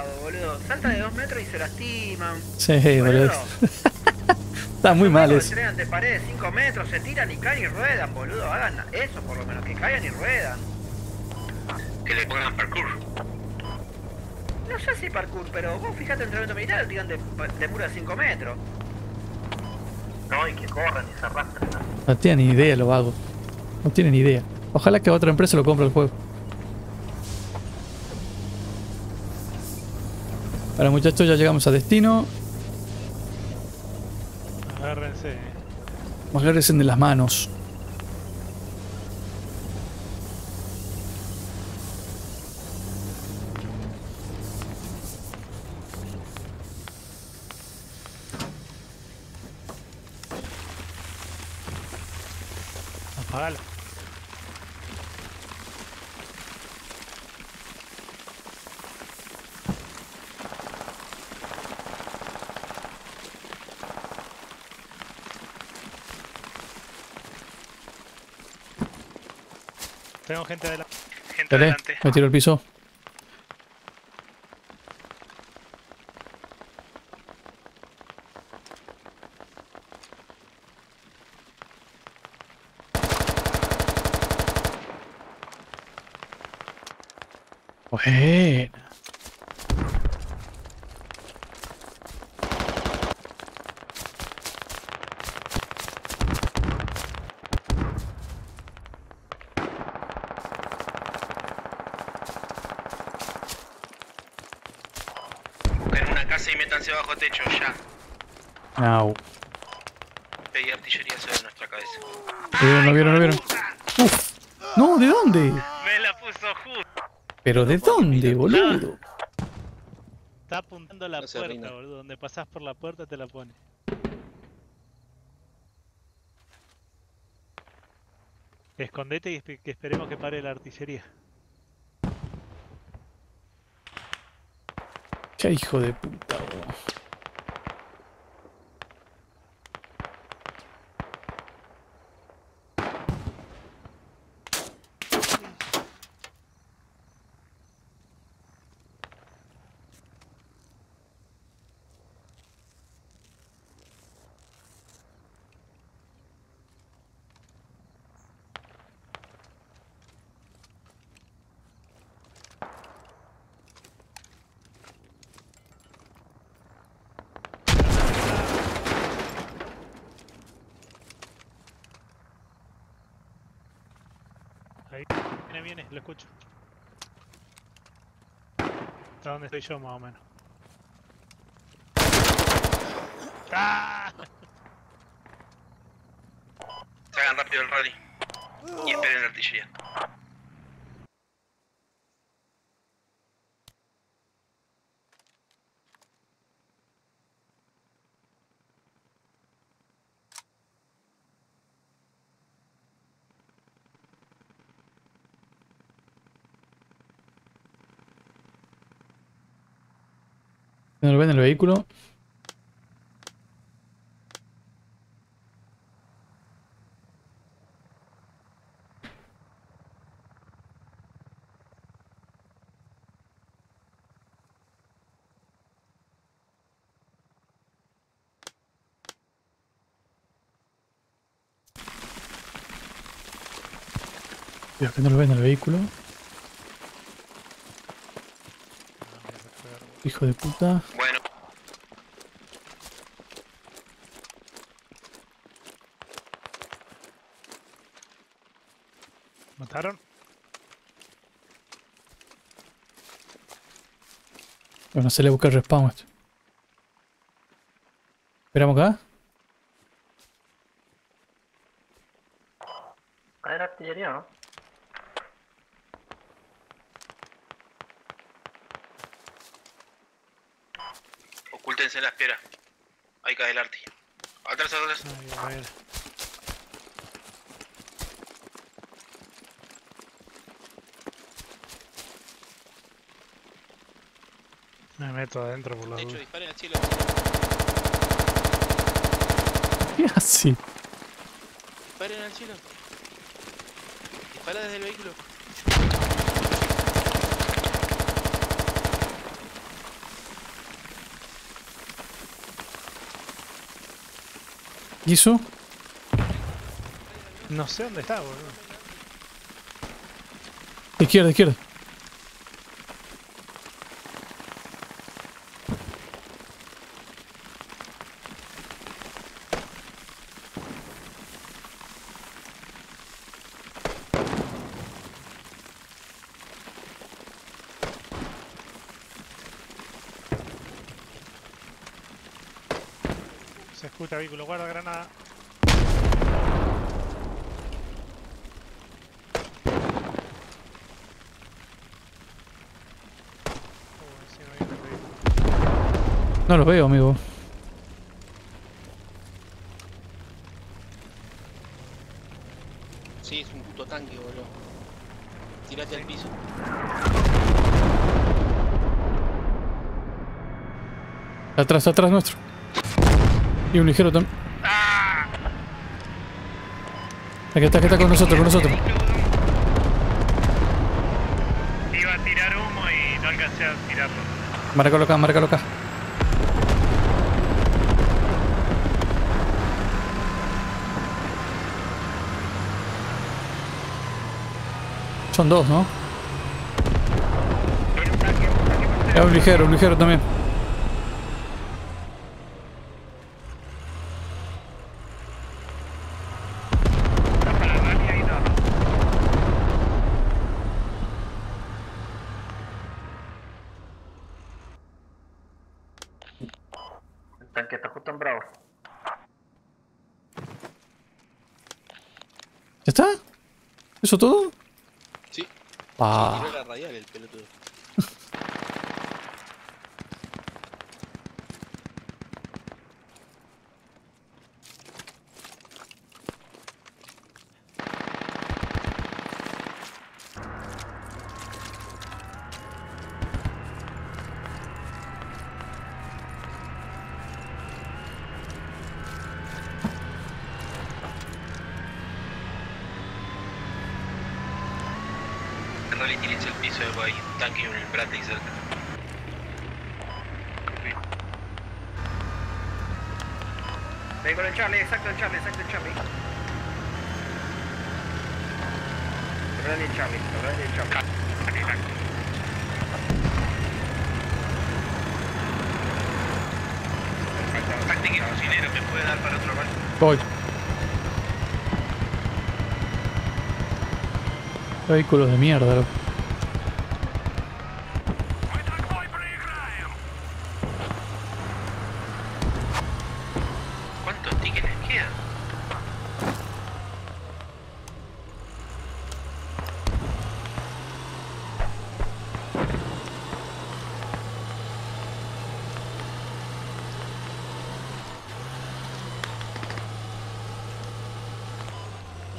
Gustavo, boludo. Salta de dos metros y se lastiman. Sí, boludo. Está muy mal eso. Se entrenan de paredes de cinco metros, se tiran y caen y ruedan, boludo. Hagan eso por lo menos, que caigan y ruedan. Que le pongan parkour. No sé si parkour, pero vos fijate en el entrenamiento militar, lo tiran de, de pura cinco metros. No, y que corran y se arrastran. No tienen ni idea lo hago. No tienen ni idea. Ojalá que otra empresa lo compre el juego. Ahora muchachos, ya llegamos a destino. Agárrense. Agárrense de las manos. Apagala. Tengo gente adelante. Gente Dale, adelante. Me tiro el piso. Bueno. Casi métanse bajo techo, ya. No. Pedí artillería sobre nuestra cabeza. No, no vieron, no vieron. Uf. No, ¿de dónde? Me la puso justo. ¿Pero de dónde, boludo? Está apuntando la puerta, boludo. Donde pasás por la puerta te la pone. Escondete y que esperemos que pare la artillería. ¡Qué hijo de puta! Bro. Viene, viene, lo escucho. ¿Hasta dónde estoy yo, más o menos? ¡Ah! Salgan rápido el rally y esperen la artillería. No lo ven el vehículo. Dios, que no lo ven el vehículo. Hijo de puta. Bueno. ¿Mataron? Bueno, se le busca el respawn esto. ¿Esperamos acá? Hay artillería, ¿no? Ocúltense en las piedras. Ahí cae el arti. Atrás, atrás. Ay, a ver. Me meto adentro por la duda. De hecho, disparen al cielo. ¿Qué hace? Disparen al cielo. Dispara desde el vehículo. ¿Y eso? No sé dónde está, boludo. Izquierda, izquierda. Se escucha vehículo, guarda granada. No los veo, amigo. Sí, es un puto tanque, boludo. Tirate al piso. Atrás, atrás nuestro. Y un ligero también. Aquí está, aquí está con nosotros, con nosotros. Iba a tirar humo y no alcancé a tirarlo. Márcalo acá, márcalo acá. Son dos, ¿no? Es un ligero, un ligero también. El tanque está justo en Bravo. ¿Ya está? ¿Eso todo? Ah. Se tiró la radial el pelotudo. Rally, tírense el piso, hay un tanque y un Bradley cerca. Ve con el Charlie, exacto el Charlie, exacto el Charlie. Rally el Charlie, Rally el Charlie. Aquí, aquí. Táctica y cocinero, ¿me puede dar para otro barco? Voy. Vehículos de mierda, loco. ¿Cuántos tickets les quedan?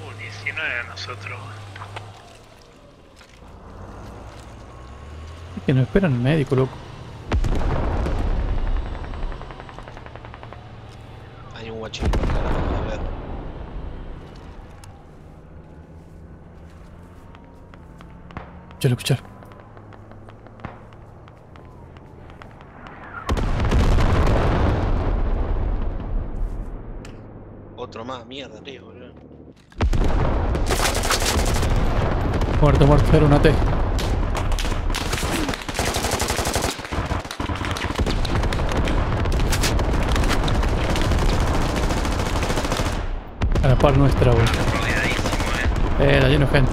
Uh, diecinueve a nosotros. Que no esperan al médico, loco. Hay un guachín por acá, a ver. Escuchalo, escuchalo. Otro más, mierda, tío, boludo. Muerto, muerto, era una T. A la par nuestra, güey. Eh, está lleno de gente.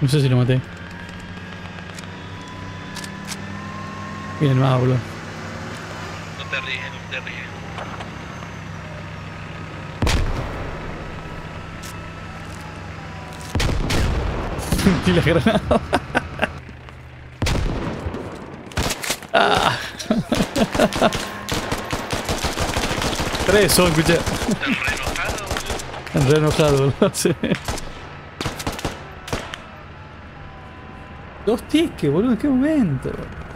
No sé si lo maté. Miren más, boludo. No te ríes, no te ríes. Y la granada. Ah. Tres son, escucha. Están re enojados. Re enojados, no sé. Dos tickets, boludo, ¿en qué momento?